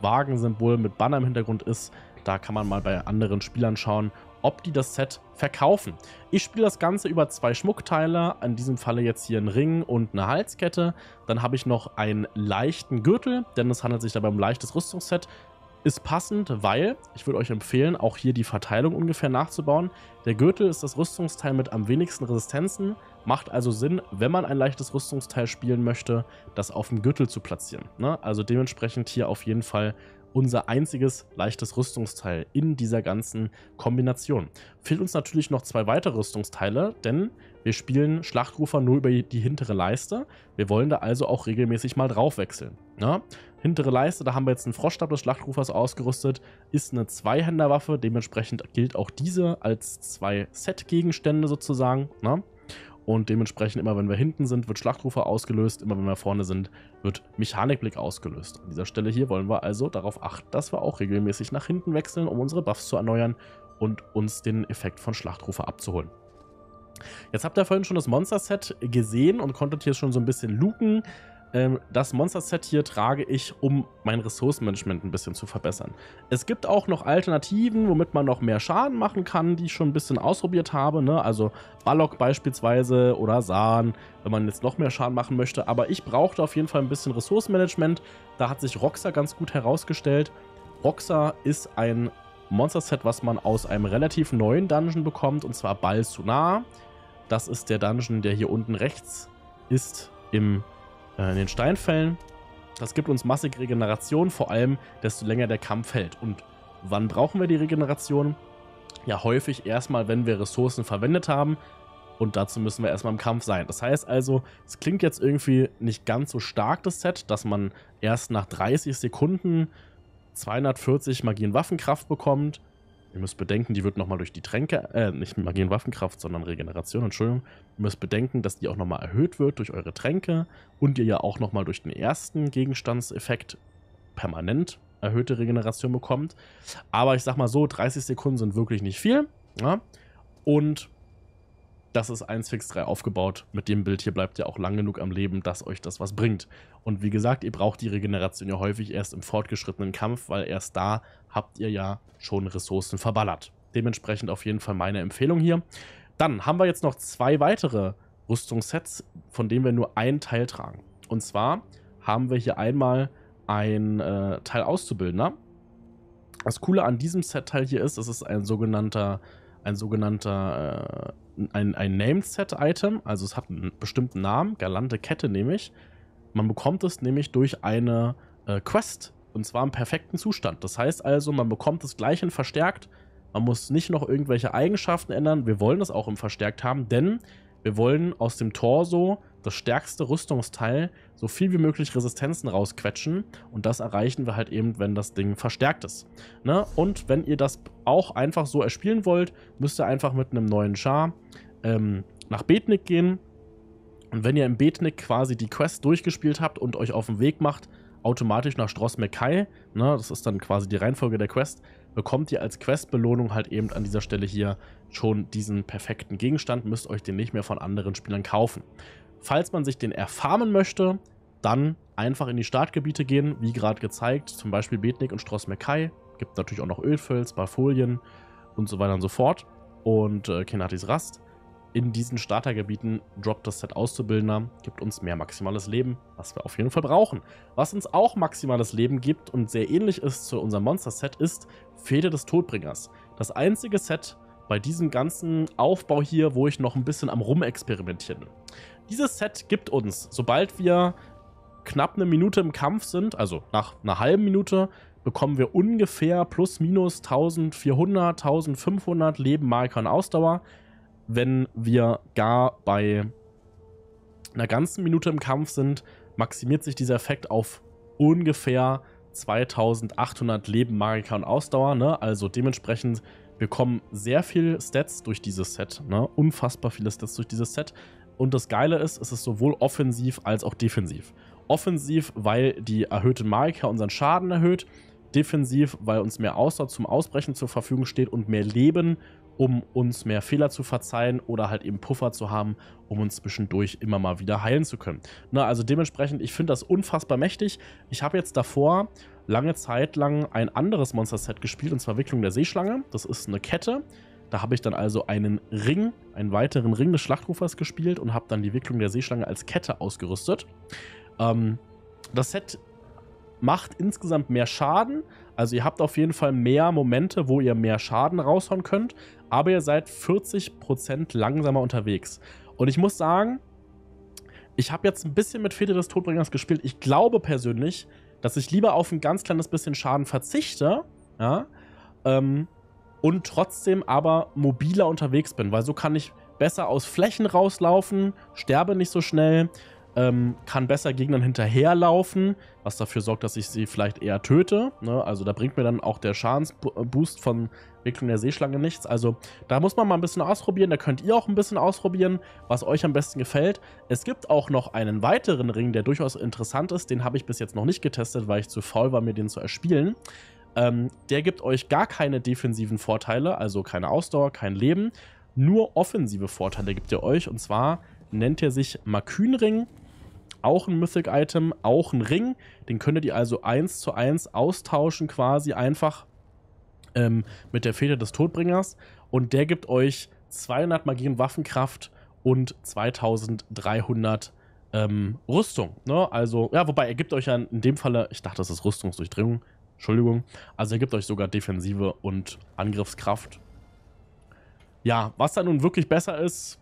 Wagensymbol mit Banner im Hintergrund ist. Da kann man mal bei anderen Spielern schauen, ob die das Set verkaufen. Ich spiele das Ganze über zwei Schmuckteile, in diesem Falle jetzt hier einen Ring und eine Halskette. Dann habe ich noch einen leichten Gürtel, denn es handelt sich dabei um ein leichtes Rüstungsset. Ist passend, weil, ich würde euch empfehlen, auch hier die Verteilung ungefähr nachzubauen. Der Gürtel ist das Rüstungsteil mit am wenigsten Resistenzen, macht also Sinn, wenn man ein leichtes Rüstungsteil spielen möchte, das auf dem Gürtel zu platzieren, ne? Also dementsprechend hier auf jeden Fall unser einziges leichtes Rüstungsteil in dieser ganzen Kombination. Fehlt uns natürlich noch zwei weitere Rüstungsteile, denn wir spielen Schlachtrufer nur über die hintere Leiste. Wir wollen da also auch regelmäßig mal drauf wechseln, ne? Hintere Leiste, da haben wir jetzt einen Froschstab des Schlachtrufers ausgerüstet, ist eine Zweihänderwaffe, dementsprechend gilt auch diese als zwei Set-Gegenstände sozusagen, ne? Und dementsprechend immer, wenn wir hinten sind, wird Schlachtrufer ausgelöst, immer wenn wir vorne sind, wird Mechanikblick ausgelöst. An dieser Stelle hier wollen wir also darauf achten, dass wir auch regelmäßig nach hinten wechseln, um unsere Buffs zu erneuern und uns den Effekt von Schlachtrufer abzuholen. Jetzt habt ihr vorhin schon das Monster-Set gesehen und konntet hier schon so ein bisschen luken. Das Monster-Set hier trage ich, um mein Ressourcenmanagement ein bisschen zu verbessern. Es gibt auch noch Alternativen, womit man noch mehr Schaden machen kann, die ich schon ein bisschen ausprobiert habe, ne? Also Balog beispielsweise oder Sahn, wenn man jetzt noch mehr Schaden machen möchte. Aber ich brauchte auf jeden Fall ein bisschen Ressourcenmanagement. Da hat sich Roksa ganz gut herausgestellt. Roksa ist ein Monster-Set, was man aus einem relativ neuen Dungeon bekommt, und zwar Balsunar. Das ist der Dungeon, der hier unten rechts ist in den Steinfällen. Das gibt uns massig Regeneration, vor allem desto länger der Kampf hält. Und wann brauchen wir die Regeneration? Ja, häufig erstmal, wenn wir Ressourcen verwendet haben, und dazu müssen wir erstmal im Kampf sein. Das heißt also, es klingt jetzt irgendwie nicht ganz so stark, das Set, dass man erst nach 30 Sekunden 240 Magienwaffenkraft bekommt. Ihr müsst bedenken, die wird nochmal durch die Tränke, nicht Magienwaffenkraft, sondern Regeneration, Entschuldigung. Ihr müsst bedenken, dass die auch nochmal erhöht wird durch eure Tränke und ihr ja auch nochmal durch den ersten Gegenstandseffekt permanent erhöhte Regeneration bekommt. Aber ich sag mal so, 30 Sekunden sind wirklich nicht viel, ja? Und das ist 1 fix 3 aufgebaut. Mit dem Bild hier bleibt ihr auch lang genug am Leben, dass euch das was bringt. Und wie gesagt, ihr braucht die Regeneration ja häufig erst im fortgeschrittenen Kampf, weil erst da habt ihr ja schon Ressourcen verballert. Dementsprechend auf jeden Fall meine Empfehlung hier. Dann haben wir jetzt noch zwei weitere Rüstungssets, von denen wir nur einen Teil tragen. Und zwar haben wir hier einmal ein Teil Auszubildender. Das Coole an diesem Set-Teil hier ist, es ist ein Nameset-Item, also es hat einen bestimmten Namen, galante Kette nehme ich. Man bekommt es nämlich durch eine Quest, und zwar im perfekten Zustand. Das heißt also, man bekommt es gleich in verstärkt, man muss nicht noch irgendwelche Eigenschaften ändern. Wir wollen es auch im verstärkt haben, denn wir wollen aus dem Torso, das stärkste Rüstungsteil, so viel wie möglich Resistenzen rausquetschen, und das erreichen wir halt eben, wenn das Ding verstärkt ist, ne? Und wenn ihr das auch einfach so erspielen wollt, müsst ihr einfach mit einem neuen Char nach Bethnik gehen, und wenn ihr in Bethnik quasi die Quest durchgespielt habt und euch auf den Weg macht, automatisch nach Stross-Mekai, ne? Das ist dann quasi die Reihenfolge der Quest, bekommt ihr als Questbelohnung halt eben an dieser Stelle hier schon diesen perfekten Gegenstand, müsst euch den nicht mehr von anderen Spielern kaufen. Falls man sich den erfarmen möchte, dann einfach in die Startgebiete gehen, wie gerade gezeigt, zum Beispiel Bethnik und Stross-Mekai. Gibt natürlich auch noch Ölfels, Barfolien und so weiter und so fort und Kenatis Rast. in diesen Startergebieten droppt das Set Auszubildender, gibt uns mehr maximales Leben, was wir auf jeden Fall brauchen. Was uns auch maximales Leben gibt und sehr ähnlich ist zu unserem Monster-Set, ist Fehde des Todbringers. Das einzige Set bei diesem ganzen Aufbau hier, wo ich noch ein bisschen am Rumexperimentieren bin. Dieses Set gibt uns, sobald wir knapp eine Minute im Kampf sind, also nach einer halben Minute, bekommen wir ungefähr plus minus 1400, 1500 Leben, Marker und Ausdauer. Wenn wir gar bei einer ganzen Minute im Kampf sind, maximiert sich dieser Effekt auf ungefähr 2800 Leben, Magika und Ausdauer. Ne? Also dementsprechend, wir bekommen sehr viel Stats durch dieses Set. Ne? Unfassbar viele Stats durch dieses Set. Und das Geile ist, es ist sowohl offensiv als auch defensiv. Offensiv, weil die erhöhte Magika unseren Schaden erhöht. Defensiv, weil uns mehr Ausdauer zum Ausbrechen zur Verfügung steht und mehr Leben, um uns mehr Fehler zu verzeihen oder halt eben Puffer zu haben, um uns zwischendurch immer mal wieder heilen zu können. Na, also dementsprechend, ich finde das unfassbar mächtig. Ich habe jetzt davor lange Zeit lang ein anderes Monster-Set gespielt, und zwar Wicklung der Seeschlange. Das ist eine Kette. Da habe ich dann also einen Ring, einen weiteren Ring des Schlachtrufers gespielt und habe dann die Wicklung der Seeschlange als Kette ausgerüstet. Das Set macht insgesamt mehr Schaden. Also ihr habt auf jeden Fall mehr Momente, wo ihr mehr Schaden raushauen könnt, aber ihr seid 40% langsamer unterwegs. Und ich muss sagen, ich habe jetzt ein bisschen mit Fehde des Todbringers gespielt. Ich glaube persönlich, dass ich lieber auf ein ganz kleines bisschen Schaden verzichte, ja, und trotzdem aber mobiler unterwegs bin, weil so kann ich besser aus Flächen rauslaufen, sterbe nicht so schnell, kann besser Gegnern hinterherlaufen, was dafür sorgt, dass ich sie vielleicht eher töte. Ne? Also da bringt mir dann auch der Schadensboost von Wicklung der Seeschlange nichts. Also da muss man mal ein bisschen ausprobieren. Da könnt ihr auch ein bisschen ausprobieren, was euch am besten gefällt. Es gibt auch noch einen weiteren Ring, der durchaus interessant ist. Den habe ich bis jetzt noch nicht getestet, weil ich zu faul war, mir den zu erspielen. Der gibt euch gar keine defensiven Vorteile, also keine Ausdauer, kein Leben. Nur offensive Vorteile gibt ihr euch, und zwar nennt er sich Makünring. Auch ein Mythic-Item, auch ein Ring. Den könntet ihr also 1:1 austauschen, quasi einfach mit der Feder des Todbringers. Und der gibt euch 200 Magie und Waffenkraft und 2300 Rüstung. Ne? Also, ja, wobei er gibt euch ja in dem Falle, ich dachte, das ist Rüstungsdurchdringung, Entschuldigung. Also er gibt euch sogar Defensive und Angriffskraft. Ja, was da nun wirklich besser ist,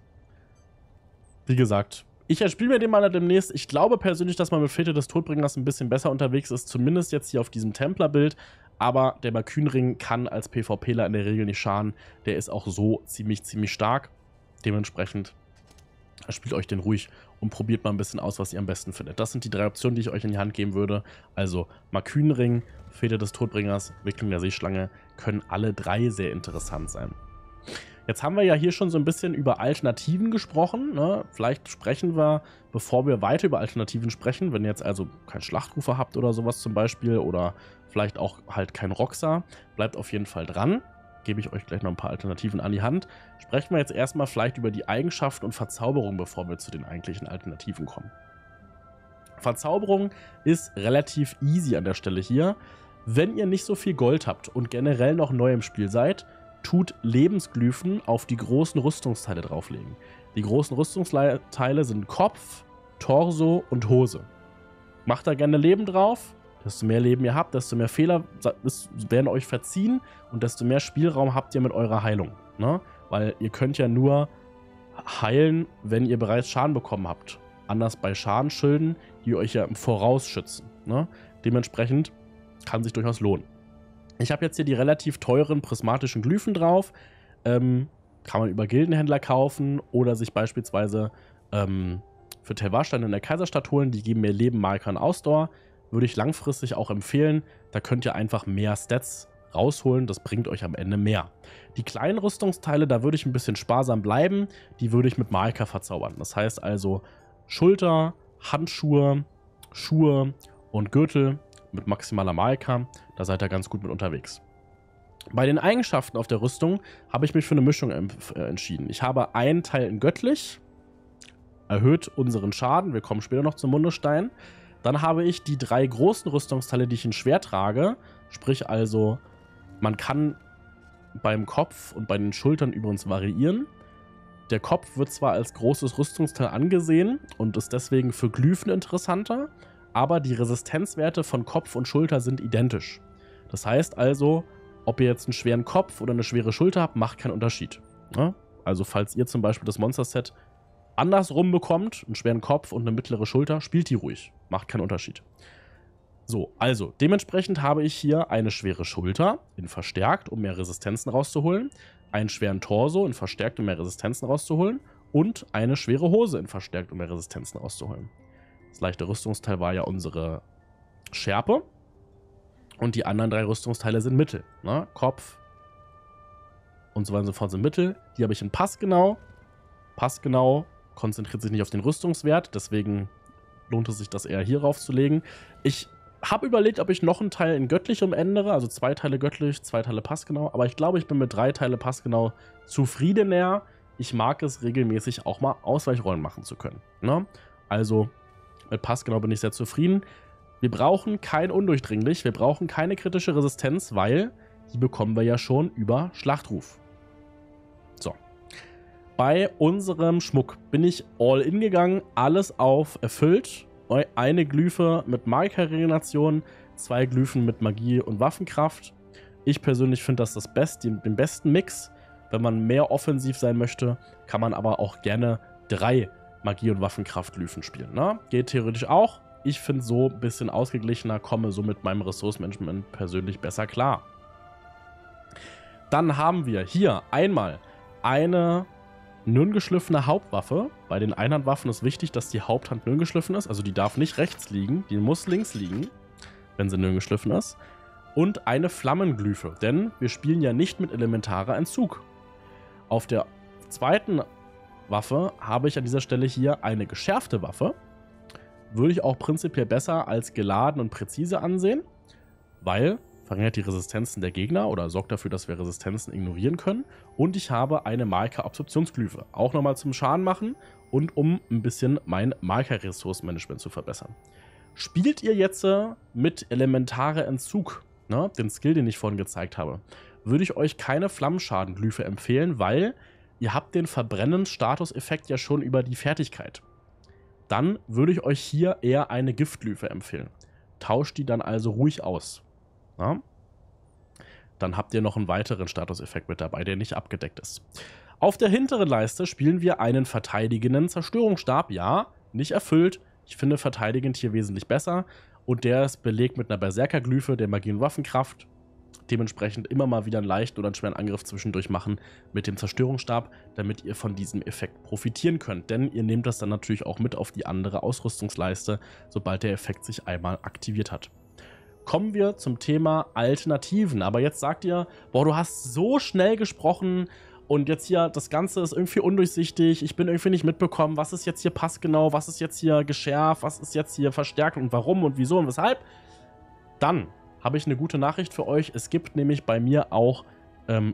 wie gesagt, ich erspiele mir den mal demnächst. Ich glaube persönlich, dass man mit Fehde des Todbringers ein bisschen besser unterwegs ist, zumindest jetzt hier auf diesem Templer-Bild. Aber der Makünring kann als PvPler in der Regel nicht schaden. Der ist auch so ziemlich stark. Dementsprechend spielt euch den ruhig und probiert mal ein bisschen aus, was ihr am besten findet. Das sind die drei Optionen, die ich euch in die Hand geben würde. Also Makünring, Fehde des Todbringers, Wicklung der Seeschlange können alle drei sehr interessant sein. Jetzt haben wir ja hier schon so ein bisschen über Alternativen gesprochen. Ne? Vielleicht sprechen wir, bevor wir weiter über Alternativen sprechen, wenn ihr jetzt also keinen Schlachtrufer habt oder sowas zum Beispiel oder vielleicht auch halt kein Roksa, bleibt auf jeden Fall dran. Gebe ich euch gleich noch ein paar Alternativen an die Hand. Sprechen wir jetzt erstmal vielleicht über die Eigenschaften und Verzauberung, bevor wir zu den eigentlichen Alternativen kommen. Verzauberung ist relativ easy an der Stelle hier. Wenn ihr nicht so viel Gold habt und generell noch neu im Spiel seid, tut Lebensglyphen auf die großen Rüstungsteile drauflegen. Die großen Rüstungsteile sind Kopf, Torso und Hose. Macht da gerne Leben drauf. Desto mehr Leben ihr habt, desto mehr Fehler werden euch verziehen und desto mehr Spielraum habt ihr mit eurer Heilung. Ne? Weil ihr könnt ja nur heilen, wenn ihr bereits Schaden bekommen habt. Anders bei Schadenschilden, die euch ja im Voraus schützen. Ne? Dementsprechend kann sich durchaus lohnen. Ich habe jetzt hier die relativ teuren prismatischen Glyphen drauf. Kann man über Gildenhändler kaufen oder sich beispielsweise für Telvarsteine in der Kaiserstadt holen. Die geben mehr Leben, Marker und Ausdauer. Würde ich langfristig auch empfehlen. Da könnt ihr einfach mehr Stats rausholen. Das bringt euch am Ende mehr. Die kleinen Rüstungsteile, da würde ich ein bisschen sparsam bleiben. Die würde ich mit Marker verzaubern. Das heißt also Schulter, Handschuhe, Schuhe und Gürtel mit maximaler Marker. Da seid ihr ganz gut mit unterwegs. Bei den Eigenschaften auf der Rüstung habe ich mich für eine Mischung entschieden. Ich habe einen Teil in göttlich, erhöht unseren Schaden. Wir kommen später noch zum Mundestein. Dann habe ich die drei großen Rüstungsteile, die ich in Schwert trage. Sprich also, man kann beim Kopf und bei den Schultern übrigens variieren. Der Kopf wird zwar als großes Rüstungsteil angesehen und ist deswegen für Glyphen interessanter, aber die Resistenzwerte von Kopf und Schulter sind identisch. Das heißt also, ob ihr jetzt einen schweren Kopf oder eine schwere Schulter habt, macht keinen Unterschied. Ne? Also falls ihr zum Beispiel das Monster-Set andersrum bekommt, einen schweren Kopf und eine mittlere Schulter, spielt die ruhig. Macht keinen Unterschied. So, also dementsprechend habe ich hier eine schwere Schulter in verstärkt, um mehr Resistenzen rauszuholen, einen schweren Torso in verstärkt, um mehr Resistenzen rauszuholen und eine schwere Hose in verstärkt, um mehr Resistenzen rauszuholen. Das leichte Rüstungsteil war ja unsere Schärpe und die anderen drei Rüstungsteile sind Mittel. Ne? Kopf und so weiter und so fort sind Mittel. Hier habe ich einen Passgenau. Passgenau konzentriert sich nicht auf den Rüstungswert, deswegen lohnt es sich, das eher hier raufzulegen. Ich habe überlegt, ob ich noch einen Teil in göttlich umändere, also 2 Teile göttlich, 2 Teile passgenau, aber ich glaube, ich bin mit 3 Teile passgenau zufriedener. Ich mag es regelmäßig auch mal Ausweichrollen machen zu können. Ne? Also mit passgenau bin ich sehr zufrieden. Wir brauchen kein Undurchdringlich, wir brauchen keine kritische Resistenz, weil die bekommen wir ja schon über Schlachtruf. So. Bei unserem Schmuck bin ich all in gegangen, alles auf erfüllt. Eine Glyphe mit Magikerregeneration, 2 Glyphen mit Magie und Waffenkraft. Ich persönlich finde das den besten Mix. Wenn man mehr offensiv sein möchte, kann man aber auch gerne 3 Magie- und Waffenkraft-Glyphen spielen. Ne? Geht theoretisch auch. Ich finde so ein bisschen ausgeglichener, komme so mit meinem Ressourcenmanagement persönlich besser klar. Dann haben wir hier einmal eine nirngeschliffene Hauptwaffe. Bei den Einhandwaffen ist wichtig, dass die Haupthand nirngeschliffen ist. Also die darf nicht rechts liegen, die muss links liegen, wenn sie nirngeschliffen ist. Und eine Flammenglyphe, denn wir spielen ja nicht mit elementarer Entzug. Auf der zweiten Waffe habe ich an dieser Stelle hier eine geschärfte Waffe. Würde ich auch prinzipiell besser als geladen und präzise ansehen, weil verringert die Resistenzen der Gegner oder sorgt dafür, dass wir Resistenzen ignorieren können. Und ich habe eine Marker-Absorptionsglyphe. Auch nochmal zum Schaden machen und um ein bisschen mein Marker-Ressourcenmanagement zu verbessern. Spielt ihr jetzt mit elementarer Entzug, ne, den Skill, den ich vorhin gezeigt habe, würde ich euch keine Flammenschaden-Glyphe empfehlen, weil ihr habt den Verbrennen-Status-Effekt ja schon über die Fertigkeit. Dann würde ich euch hier eher eine Giftglyphe empfehlen. Tauscht die dann also ruhig aus. Ja. Dann habt ihr noch einen weiteren Statuseffekt mit dabei, der nicht abgedeckt ist. Auf der hinteren Leiste spielen wir einen verteidigenden Zerstörungsstab. Ja, nicht erfüllt. Ich finde verteidigend hier wesentlich besser. Und der ist belegt mit einer Berserkerglyphe, der Magie- und Waffenkraft. Dementsprechend immer mal wieder einen leichten oder einen schweren Angriff zwischendurch machen mit dem Zerstörungsstab, damit ihr von diesem Effekt profitieren könnt. Denn ihr nehmt das dann natürlich auch mit auf die andere Ausrüstungsleiste, sobald der Effekt sich einmal aktiviert hat. Kommen wir zum Thema Alternativen. Aber jetzt sagt ihr, boah, du hast so schnell gesprochen und jetzt hier, das Ganze ist irgendwie undurchsichtig, ich bin irgendwie nicht mitbekommen, was ist jetzt hier passgenau, was ist jetzt hier geschärft, was ist jetzt hier verstärkt und warum und wieso und weshalb. Dann habe ich eine gute Nachricht für euch. Es gibt nämlich bei mir auch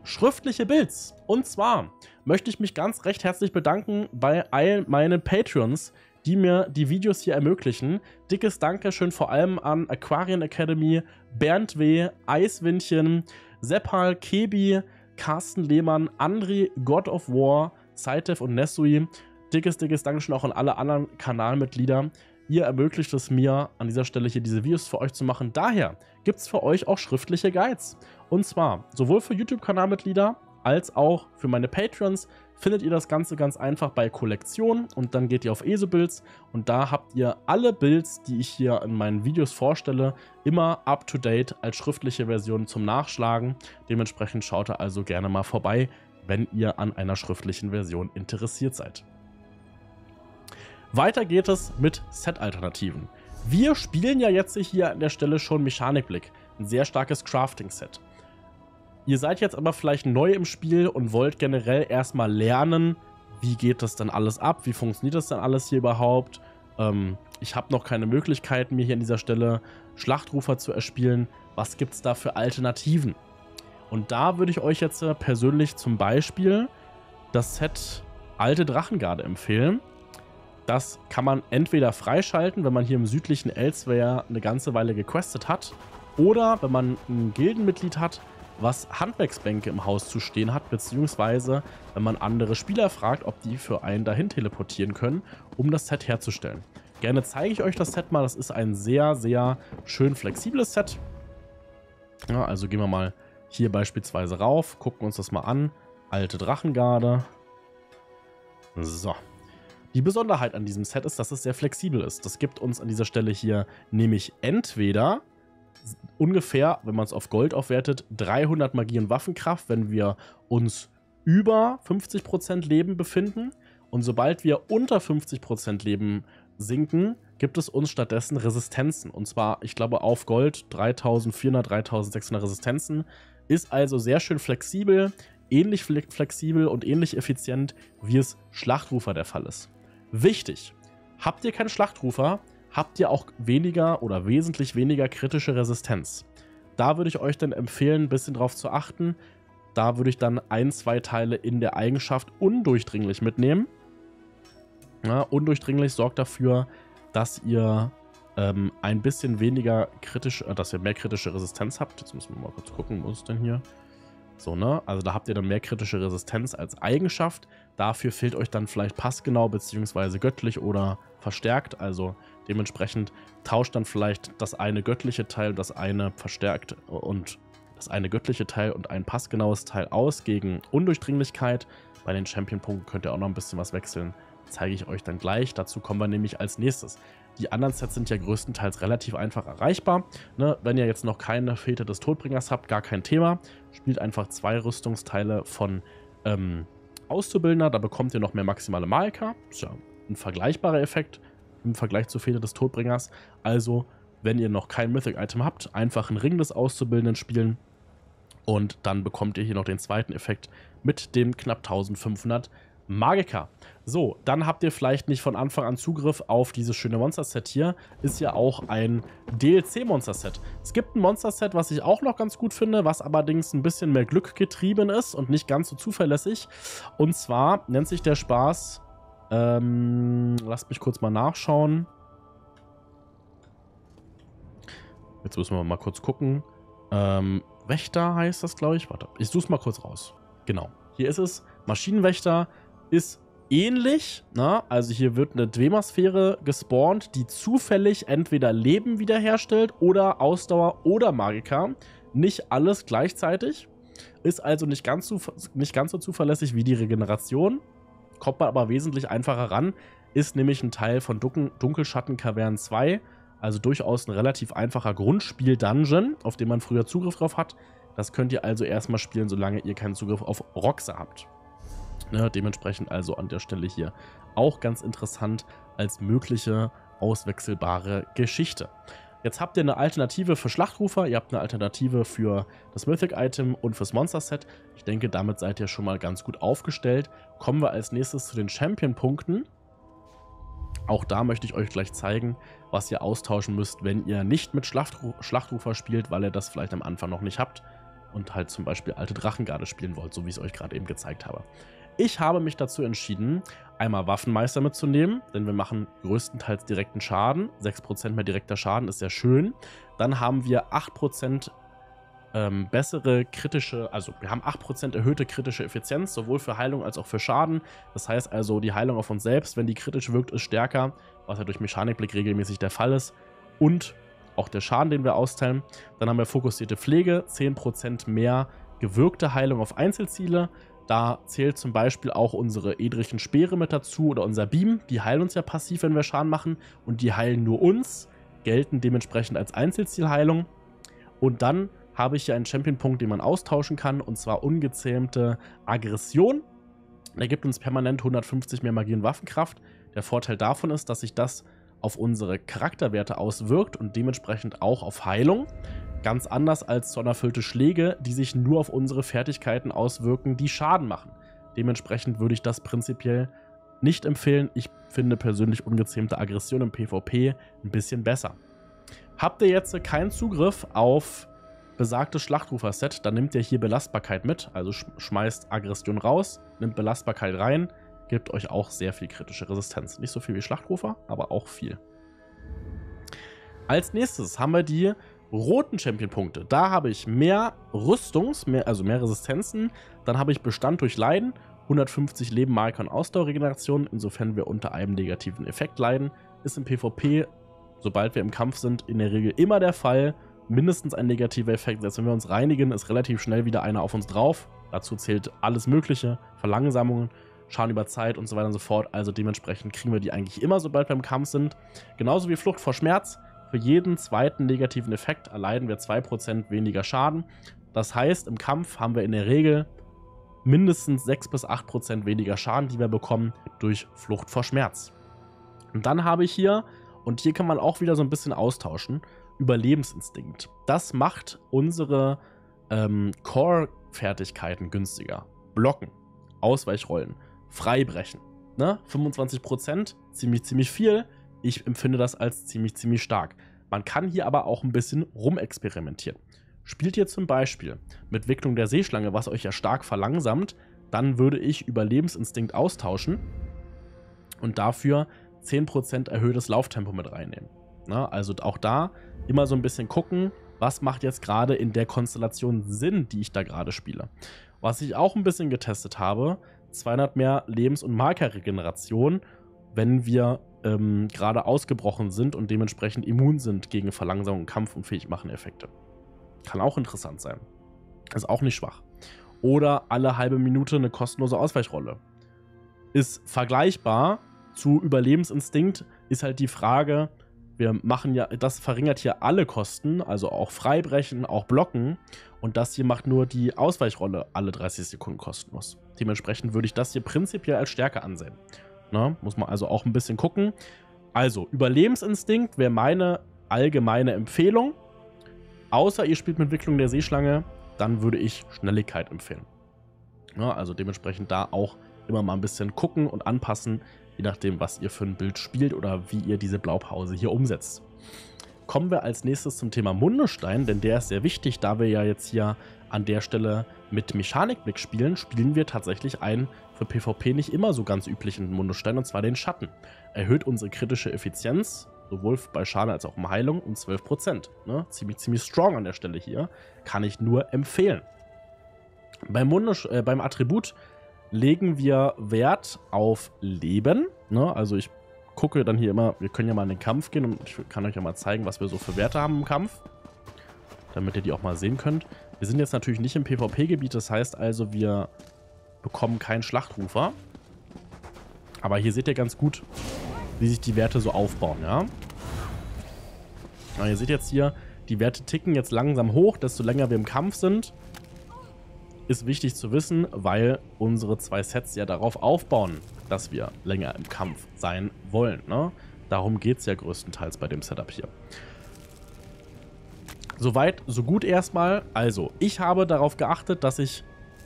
schriftliche Builds. Und zwar möchte ich mich ganz recht herzlich bedanken bei all meinen Patreons, die mir die Videos hier ermöglichen. Dickes Dankeschön vor allem an Aquarian Academy, Bernd W., Eiswindchen, Seppal, Kebi, Carsten Lehmann, André, God of War, Zaitev und Nessui. Dickes Dankeschön auch an alle anderen Kanalmitglieder. Ihr ermöglicht es mir, an dieser Stelle hier diese Videos für euch zu machen. Daher gibt es für euch auch schriftliche Guides. Und zwar sowohl für YouTube-Kanalmitglieder als auch für meine Patreons. Findet ihr das Ganze ganz einfach bei Kollektion und dann geht ihr auf ESO-Builds und da habt ihr alle Builds, die ich hier in meinen Videos vorstelle, immer up-to-date als schriftliche Version zum Nachschlagen. Dementsprechend schaut ihr also gerne mal vorbei, wenn ihr an einer schriftlichen Version interessiert seid. Weiter geht es mit Set-Alternativen. Wir spielen ja jetzt hier an der Stelle schon Mechanikblick, ein sehr starkes Crafting-Set. Ihr seid jetzt aber vielleicht neu im Spiel und wollt generell erstmal lernen, wie geht das dann alles ab, wie funktioniert das dann alles hier überhaupt. Ich habe noch keine Möglichkeit, mir hier an dieser Stelle Schlachtrufer zu erspielen. Was gibt es da für Alternativen? Und da würde ich euch jetzt persönlich zum Beispiel das Set Alte Drachengarde empfehlen. Das kann man entweder freischalten, wenn man hier im südlichen Elsweyr eine ganze Weile gequestet hat, oder wenn man ein Gildenmitglied hat, was Handwerksbänke im Haus zu stehen hat, beziehungsweise wenn man andere Spieler fragt, ob die für einen dahin teleportieren können, um das Set herzustellen. Gerne zeige ich euch das Set mal, das ist ein sehr, sehr schön flexibles Set. Ja, also gehen wir mal hier beispielsweise rauf, gucken uns das mal an. Alte Drachengarde. So. Die Besonderheit an diesem Set ist, dass es sehr flexibel ist. Das gibt uns an dieser Stelle hier nämlich entweder ungefähr, wenn man es auf Gold aufwertet, 300 Magie und Waffenkraft, wenn wir uns über 50% Leben befinden. Und sobald wir unter 50% Leben sinken, gibt es uns stattdessen Resistenzen. Und zwar, ich glaube, auf Gold 3400, 3600 Resistenzen. Ist also sehr schön flexibel, ähnlich flexibel und ähnlich effizient, wie es Schlachtrufer der Fall ist. Wichtig, habt ihr keinen Schlachtrufer, habt ihr auch weniger oder wesentlich weniger kritische Resistenz. Da würde ich euch dann empfehlen, ein bisschen drauf zu achten. Da würde ich dann ein, zwei Teile in der Eigenschaft undurchdringlich mitnehmen. Ja, undurchdringlich sorgt dafür, dass ihr ein bisschen weniger kritisch, dass ihr mehr kritische Resistenz habt. Jetzt müssen wir mal kurz gucken, wo ist denn hier? So, ne? Also da habt ihr dann mehr kritische Resistenz als Eigenschaft. Dafür fehlt euch dann vielleicht passgenau, beziehungsweise göttlich oder verstärkt. Also dementsprechend tauscht dann vielleicht das eine göttliche Teil, das eine verstärkt und das eine göttliche Teil und ein passgenaues Teil aus gegen Undurchdringlichkeit. Bei den Champion-Punkten könnt ihr auch noch ein bisschen was wechseln. Zeige ich euch dann gleich. Dazu kommen wir nämlich als nächstes. Die anderen Sets sind ja größtenteils relativ einfach erreichbar. Ne? Wenn ihr jetzt noch keine Fehde des Todbringers habt, gar kein Thema. Spielt einfach zwei Rüstungsteile von Auszubildender. Da bekommt ihr noch mehr maximale Magiker. Ist ja ein vergleichbarer Effekt im Vergleich zur Fehde des Todbringers. Also, wenn ihr noch kein Mythic-Item habt, einfach einen Ring des Auszubildenden spielen. Und dann bekommt ihr hier noch den zweiten Effekt mit dem knapp 1500 Magiker. So, dann habt ihr vielleicht nicht von Anfang an Zugriff auf dieses schöne Monster-Set hier. Ist ja auch ein DLC-Monster-Set. Es gibt ein Monster-Set, was ich auch noch ganz gut finde, was allerdings ein bisschen mehr Glück getrieben ist und nicht ganz so zuverlässig. Und zwar nennt sich der Spaß, lasst mich kurz mal nachschauen. Jetzt müssen wir mal kurz gucken. Wächter heißt das, glaube ich. Warte, ich suche es mal kurz raus. Genau, hier ist es. Maschinenwächter ist ähnlich, ne? Also hier wird eine Dwemasphäre gespawnt, die zufällig entweder Leben wiederherstellt oder Ausdauer oder Magiker. Nicht alles gleichzeitig. Ist also nicht ganz so zuverlässig wie die Regeneration. Kommt man aber wesentlich einfacher ran. Ist nämlich ein Teil von Dunkelschatten-Kavernen 2. Also durchaus ein relativ einfacher Grundspiel-Dungeon, auf den man früher Zugriff drauf hat. Das könnt ihr also erstmal spielen, solange ihr keinen Zugriff auf Roksa habt. Ne, dementsprechend also an der Stelle hier auch ganz interessant als mögliche auswechselbare Geschichte. Jetzt habt ihr eine Alternative für Schlachtrufer, ihr habt eine Alternative für das Mythic-Item und fürs Monster-Set. Ich denke, damit seid ihr schon mal ganz gut aufgestellt. Kommen wir als nächstes zu den Champion-Punkten. Auch da möchte ich euch gleich zeigen, was ihr austauschen müsst, wenn ihr nicht mit Schlachtrufer spielt, weil ihr das vielleicht am Anfang noch nicht habt und halt zum Beispiel Alte Drachengarde spielen wollt, so wie ich es euch gerade eben gezeigt habe. Ich habe mich dazu entschieden, einmal Waffenmeister mitzunehmen, denn wir machen größtenteils direkten Schaden. 6% mehr direkter Schaden ist sehr schön. Dann haben wir 8% bessere kritische, also wir haben 8% erhöhte kritische Effizienz, sowohl für Heilung als auch für Schaden. Das heißt also, die Heilung auf uns selbst, wenn die kritisch wirkt, ist stärker, was ja durch Mechanikblick regelmäßig der Fall ist. Und auch der Schaden, den wir austeilen. Dann haben wir fokussierte Pflege, 10% mehr gewirkte Heilung auf Einzelziele. Da zählt zum Beispiel auch unsere edrigen Speere mit dazu oder unser Beam. Die heilen uns ja passiv, wenn wir Schaden machen. Und die heilen nur uns, gelten dementsprechend als Einzelzielheilung. Und dann habe ich hier einen Champion-Punkt, den man austauschen kann. Und zwar ungezähmte Aggression. Der gibt uns permanent 150 mehr Magie und Waffenkraft. Der Vorteil davon ist, dass sich das auf unsere Charakterwerte auswirkt und dementsprechend auch auf Heilung. Ganz anders als zornerfüllte Schläge, die sich nur auf unsere Fertigkeiten auswirken, die Schaden machen. Dementsprechend würde ich das prinzipiell nicht empfehlen. Ich finde persönlich ungezähmte Aggression im PvP ein bisschen besser. Habt ihr jetzt keinen Zugriff auf besagtes Schlachtrufer-Set, dann nehmt ihr hier Belastbarkeit mit, also schmeißt Aggression raus, nimmt Belastbarkeit rein, gibt euch auch sehr viel kritische Resistenz. Nicht so viel wie Schlachtrufer, aber auch viel. Als nächstes haben wir die roten Champion-Punkte. Da habe ich mehr Rüstungs-, also mehr Resistenzen. Dann habe ich Bestand durch Leiden, 150 Leben, Marker und Ausdauerregeneration. Insofern wir unter einem negativen Effekt leiden, ist im PvP, sobald wir im Kampf sind, in der Regel immer der Fall. Mindestens ein negativer Effekt. Selbst wenn wir uns reinigen, ist relativ schnell wieder einer auf uns drauf. Dazu zählt alles Mögliche, Verlangsamungen, Schaden über Zeit und so weiter und so fort. Also dementsprechend kriegen wir die eigentlich immer, sobald wir im Kampf sind. Genauso wie Flucht vor Schmerz. Für jeden zweiten negativen Effekt erleiden wir 2% weniger Schaden. Das heißt, im Kampf haben wir in der Regel mindestens 6 bis 8% weniger Schaden, die wir bekommen durch Flucht vor Schmerz. Und dann habe ich hier, und hier kann man auch wieder so ein bisschen austauschen, Überlebensinstinkt. Das macht unsere Core-Fertigkeiten günstiger. Blocken, Ausweichrollen, Freibrechen. Ne? 25%, ziemlich viel. Ich empfinde das als ziemlich stark. Man kann hier aber auch ein bisschen rumexperimentieren. Spielt ihr zum Beispiel mit Wicklung der Seeschlange, was euch ja stark verlangsamt, dann würde ich Überlebensinstinkt austauschen und dafür 10% erhöhtes Lauftempo mit reinnehmen. Na, also auch da immer so ein bisschen gucken, was macht jetzt gerade in der Konstellation Sinn, die ich da gerade spiele. Was ich auch ein bisschen getestet habe, 200 mehr Lebens- und Markerregeneration, wenn wir gerade ausgebrochen sind und dementsprechend immun sind gegen Verlangsamung, Kampf- und Fähigmachen-Effekte. Kann auch interessant sein. Ist auch nicht schwach. Oder alle halbe Minute eine kostenlose Ausweichrolle. Ist vergleichbar zu Überlebensinstinkt, ist halt die Frage, wir machen ja, das verringert hier alle Kosten, also auch Freibrechen, auch Blocken. Und das hier macht nur die Ausweichrolle alle 30 Sekunden kostenlos. Dementsprechend würde ich das hier prinzipiell als Stärke ansehen. Ne? Muss man also auch ein bisschen gucken. Also, Überlebensinstinkt wäre meine allgemeine Empfehlung. Außer ihr spielt mit Wicklung der Seeschlange, dann würde ich Schnelligkeit empfehlen. Ne? Also dementsprechend da auch immer mal ein bisschen gucken und anpassen, je nachdem, was ihr für ein Bild spielt oder wie ihr diese Blaupause hier umsetzt. Kommen wir als nächstes zum Thema Mundestein, denn der ist sehr wichtig, da wir ja jetzt hier an der Stelle mit Mechanikblick spielen, spielen wir tatsächlich einen für PvP nicht immer so ganz üblichen Mundestein, und zwar den Schatten. Erhöht unsere kritische Effizienz, sowohl bei Schaden als auch um Heilung, um 12%. Ne? Ziemlich strong an der Stelle hier, kann ich nur empfehlen. Beim Attribut legen wir Wert auf Leben. Ne? Also ich gucke dann hier immer, wir können ja mal in den Kampf gehen und ich kann euch ja mal zeigen, was wir so für Werte haben im Kampf, damit ihr die auch mal sehen könnt. Wir sind jetzt natürlich nicht im PvP-Gebiet, das heißt also, wir bekommen keinen Schlachtrufer. Aber hier seht ihr ganz gut, wie sich die Werte so aufbauen. Ja? Ja, ihr seht jetzt hier, die Werte ticken jetzt langsam hoch, desto länger wir im Kampf sind. Ist wichtig zu wissen, weil unsere zwei Sets ja darauf aufbauen, dass wir länger im Kampf sein wollen. Ne? Darum geht es ja größtenteils bei dem Setup hier. Soweit, so gut erstmal. Also, ich habe darauf geachtet, dass ich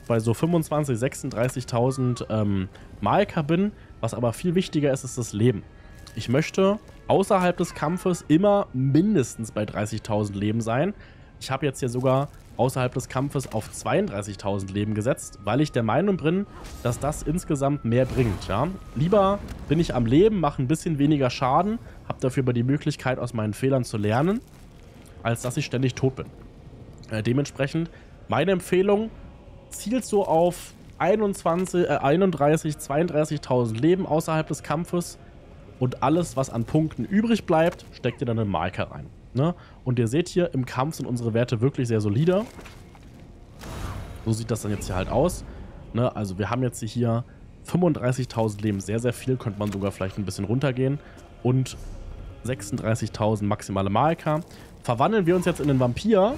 bei so 25.000, 36.000 Marker bin. Was aber viel wichtiger ist, ist das Leben. Ich möchte außerhalb des Kampfes immer mindestens bei 30.000 Leben sein. Ich habe jetzt hier sogar außerhalb des Kampfes auf 32.000 Leben gesetzt, weil ich der Meinung bin, dass das insgesamt mehr bringt. Ja? Lieber bin ich am Leben, mache ein bisschen weniger Schaden, habe dafür aber die Möglichkeit, aus meinen Fehlern zu lernen, als dass ich ständig tot bin. Dementsprechend, meine Empfehlung zielt so auf 31.000, 32.000 Leben außerhalb des Kampfes und alles, was an Punkten übrig bleibt, steckt ihr dann in den Marker rein. Ne? Und ihr seht hier, im Kampf sind unsere Werte wirklich sehr solide. So sieht das dann jetzt hier halt aus. Ne? Also wir haben jetzt hier 35.000 Leben, sehr viel, könnte man sogar vielleicht ein bisschen runtergehen. Und 36.000 maximale Marker. Verwandeln wir uns jetzt in den Vampir,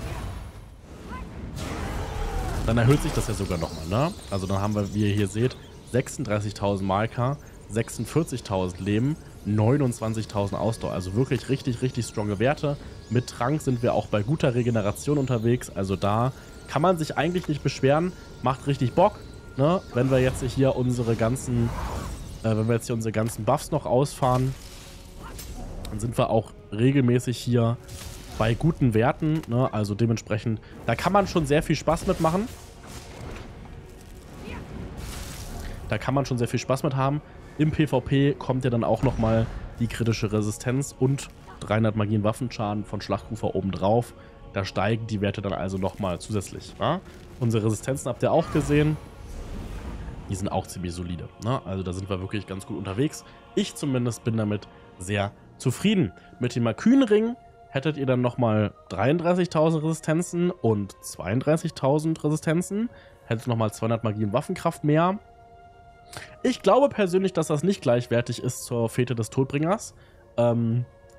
dann erhöht sich das ja sogar nochmal. Ne? Also dann haben wir, wie ihr hier seht, 36.000 Marker, 46.000 Leben, 29.000 Ausdauer, also wirklich richtig stronge Werte. Mit Trank sind wir auch bei guter Regeneration unterwegs, also da kann man sich eigentlich nicht beschweren, macht richtig Bock, ne? Wenn wir jetzt hier unsere ganzen Buffs noch ausfahren, dann sind wir auch regelmäßig hier bei guten Werten, ne? Also dementsprechend, da kann man schon sehr viel Spaß mitmachen. Da kann man schon sehr viel Spaß mit haben. Im PvP kommt ja dann auch nochmal die kritische Resistenz und 300 Magien Waffenschaden von Schlachtrufer obendrauf. Da steigen die Werte dann also nochmal zusätzlich. Ja? Unsere Resistenzen habt ihr auch gesehen. Die sind auch ziemlich solide. Ne? Also da sind wir wirklich ganz gut unterwegs. Ich zumindest bin damit sehr zufrieden. Mit dem Makünring hättet ihr dann nochmal 33.000 Resistenzen und 32.000 Resistenzen. Hättet nochmal 200 Magie und Waffenkraft mehr. Ich glaube persönlich, dass das nicht gleichwertig ist zur Fehde des Todbringers.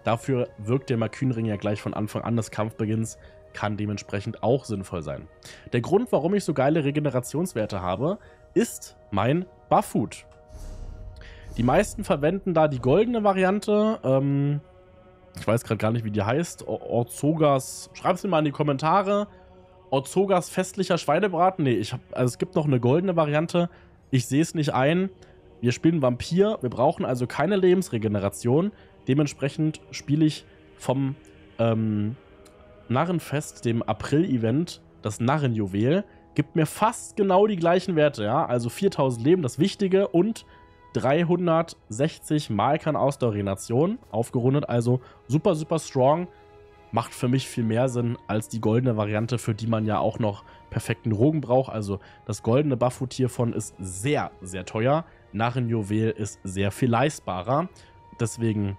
Dafür wirkt der Makünring ja gleich von Anfang an des Kampfbeginns, kann dementsprechend auch sinnvoll sein. Der Grund, warum ich so geile Regenerationswerte habe, ist mein Buffhut. Die meisten verwenden da die goldene Variante. Ich weiß gerade gar nicht, wie die heißt. Orzogas, schreibt es mir mal in die Kommentare. Orzogas festlicher Schweinebraten? Nee, also es gibt noch eine goldene Variante. Ich sehe es nicht ein. Wir spielen Vampir, wir brauchen also keine Lebensregeneration. Dementsprechend spiele ich vom Narrenfest, dem April-Event, das Narrenjuwel. Gibt mir fast genau die gleichen Werte, ja. Also 4000 Leben, das Wichtige, und 360 Markern Ausdauerregeneration. Aufgerundet, also super, super strong. Macht für mich viel mehr Sinn als die goldene Variante, für die man ja auch noch perfekten Rogen braucht. Also das goldene Buffhut hiervon ist sehr, sehr teuer. Narrenjuwel ist sehr viel leistbarer. Deswegen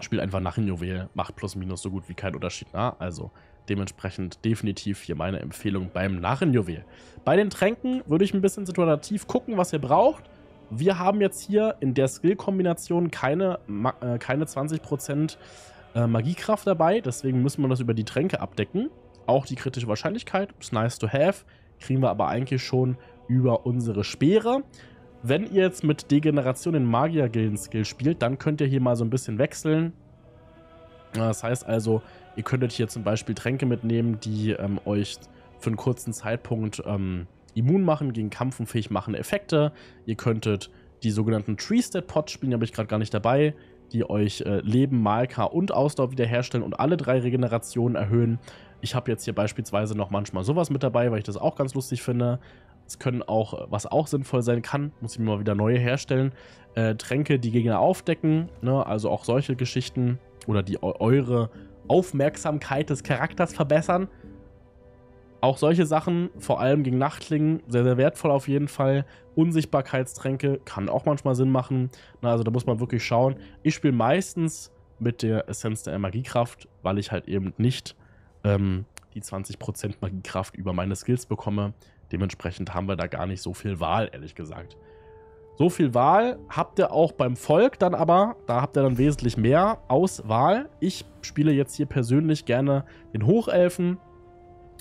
spielt einfach Narrenjuwel, macht plus minus so gut wie keinen Unterschied. Na, also dementsprechend definitiv hier meine Empfehlung beim Narrenjuwel. Bei den Tränken würde ich ein bisschen situativ gucken, was ihr braucht. Wir haben jetzt hier in der Skill-Kombination keine 20% Magiekraft dabei. Deswegen müssen wir das über die Tränke abdecken. Auch die kritische Wahrscheinlichkeit, ist nice to have. Kriegen wir aber eigentlich schon über unsere Speere. Wenn ihr jetzt mit Degeneration den Magier-Gilden-Skill spielt, dann könnt ihr hier mal so ein bisschen wechseln. Das heißt also, ihr könntet hier zum Beispiel Tränke mitnehmen, die euch für einen kurzen Zeitpunkt immun machen, gegen kampfunfähig machende Effekte. Ihr könntet die sogenannten Tree-Stat-Pots spielen, die habe ich gerade gar nicht dabei, die euch Leben, Malka und Ausdauer wiederherstellen und alle drei Regenerationen erhöhen. Ich habe jetzt hier beispielsweise noch manchmal sowas mit dabei, weil ich das auch ganz lustig finde. Es können auch, was auch sinnvoll sein kann, muss ich mir mal wieder neue herstellen, Tränke, die Gegner aufdecken, ne? Also auch solche Geschichten, oder die eure Aufmerksamkeit des Charakters verbessern. Auch solche Sachen, vor allem gegen Nachtlingen, sehr, sehr wertvoll auf jeden Fall. Unsichtbarkeitstränke kann auch manchmal Sinn machen. Na, also da muss man wirklich schauen. Ich spiele meistens mit der Essenz der Magiekraft, weil ich halt eben nicht die 20% Magiekraft über meine Skills bekomme. Dementsprechend haben wir da gar nicht so viel Wahl, ehrlich gesagt. So viel Wahl habt ihr auch beim Volk dann aber. Da habt ihr dann wesentlich mehr Auswahl. Ich spiele jetzt hier persönlich gerne den Hochelfen.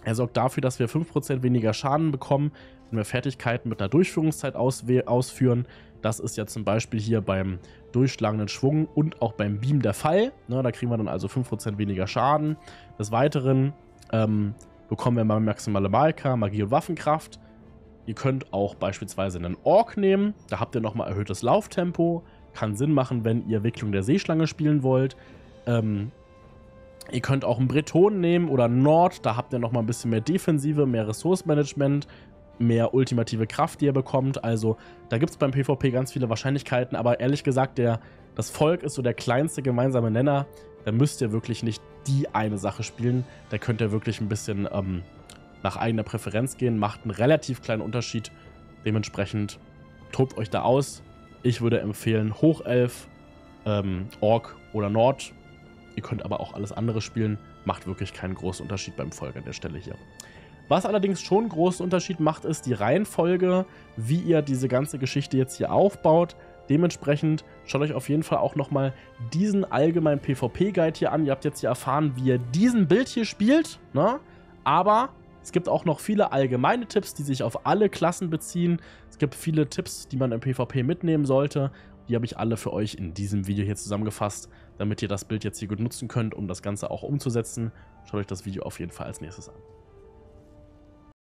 Er sorgt dafür, dass wir 5% weniger Schaden bekommen, wenn wir Fertigkeiten mit einer Durchführungszeit ausführen. Das ist ja zum Beispiel hier beim durchschlagenden Schwung und auch beim Beam der Fall. Ne, da kriegen wir dann also 5% weniger Schaden. Des Weiteren bekommen wir mal maximale Malka, Magie und Waffenkraft. Ihr könnt auch beispielsweise einen Ork nehmen. Da habt ihr nochmal erhöhtes Lauftempo. Kann Sinn machen, wenn ihr Wicklung der Seeschlange spielen wollt. Ihr könnt auch einen Breton nehmen oder einen Nord. Da habt ihr nochmal ein bisschen mehr Defensive, mehr Ressourcenmanagement, mehr ultimative Kraft, die ihr bekommt. Also da gibt es beim PvP ganz viele Wahrscheinlichkeiten. Aber ehrlich gesagt, das Volk ist so der kleinste gemeinsame Nenner. Da müsst ihr wirklich nicht die eine Sache spielen. Da könnt ihr wirklich ein bisschen nach eigener Präferenz gehen. Macht einen relativ kleinen Unterschied. Dementsprechend tobt euch da aus. Ich würde empfehlen Hochelf, Ork oder Nord. Ihr könnt aber auch alles andere spielen. Macht wirklich keinen großen Unterschied beim Volk an der Stelle hier. Was allerdings schon einen großen Unterschied macht, ist die Reihenfolge, wie ihr diese ganze Geschichte jetzt hier aufbaut. Dementsprechend schaut euch auf jeden Fall auch nochmal diesen allgemeinen PvP-Guide hier an. Ihr habt jetzt hier erfahren, wie ihr diesen Bild hier spielt, ne? Aber es gibt auch noch viele allgemeine Tipps, die sich auf alle Klassen beziehen. Es gibt viele Tipps, die man im PvP mitnehmen sollte. Die habe ich alle für euch in diesem Video hier zusammengefasst, damit ihr das Bild jetzt hier gut nutzen könnt, um das Ganze auch umzusetzen. Schaut euch das Video auf jeden Fall als nächstes an.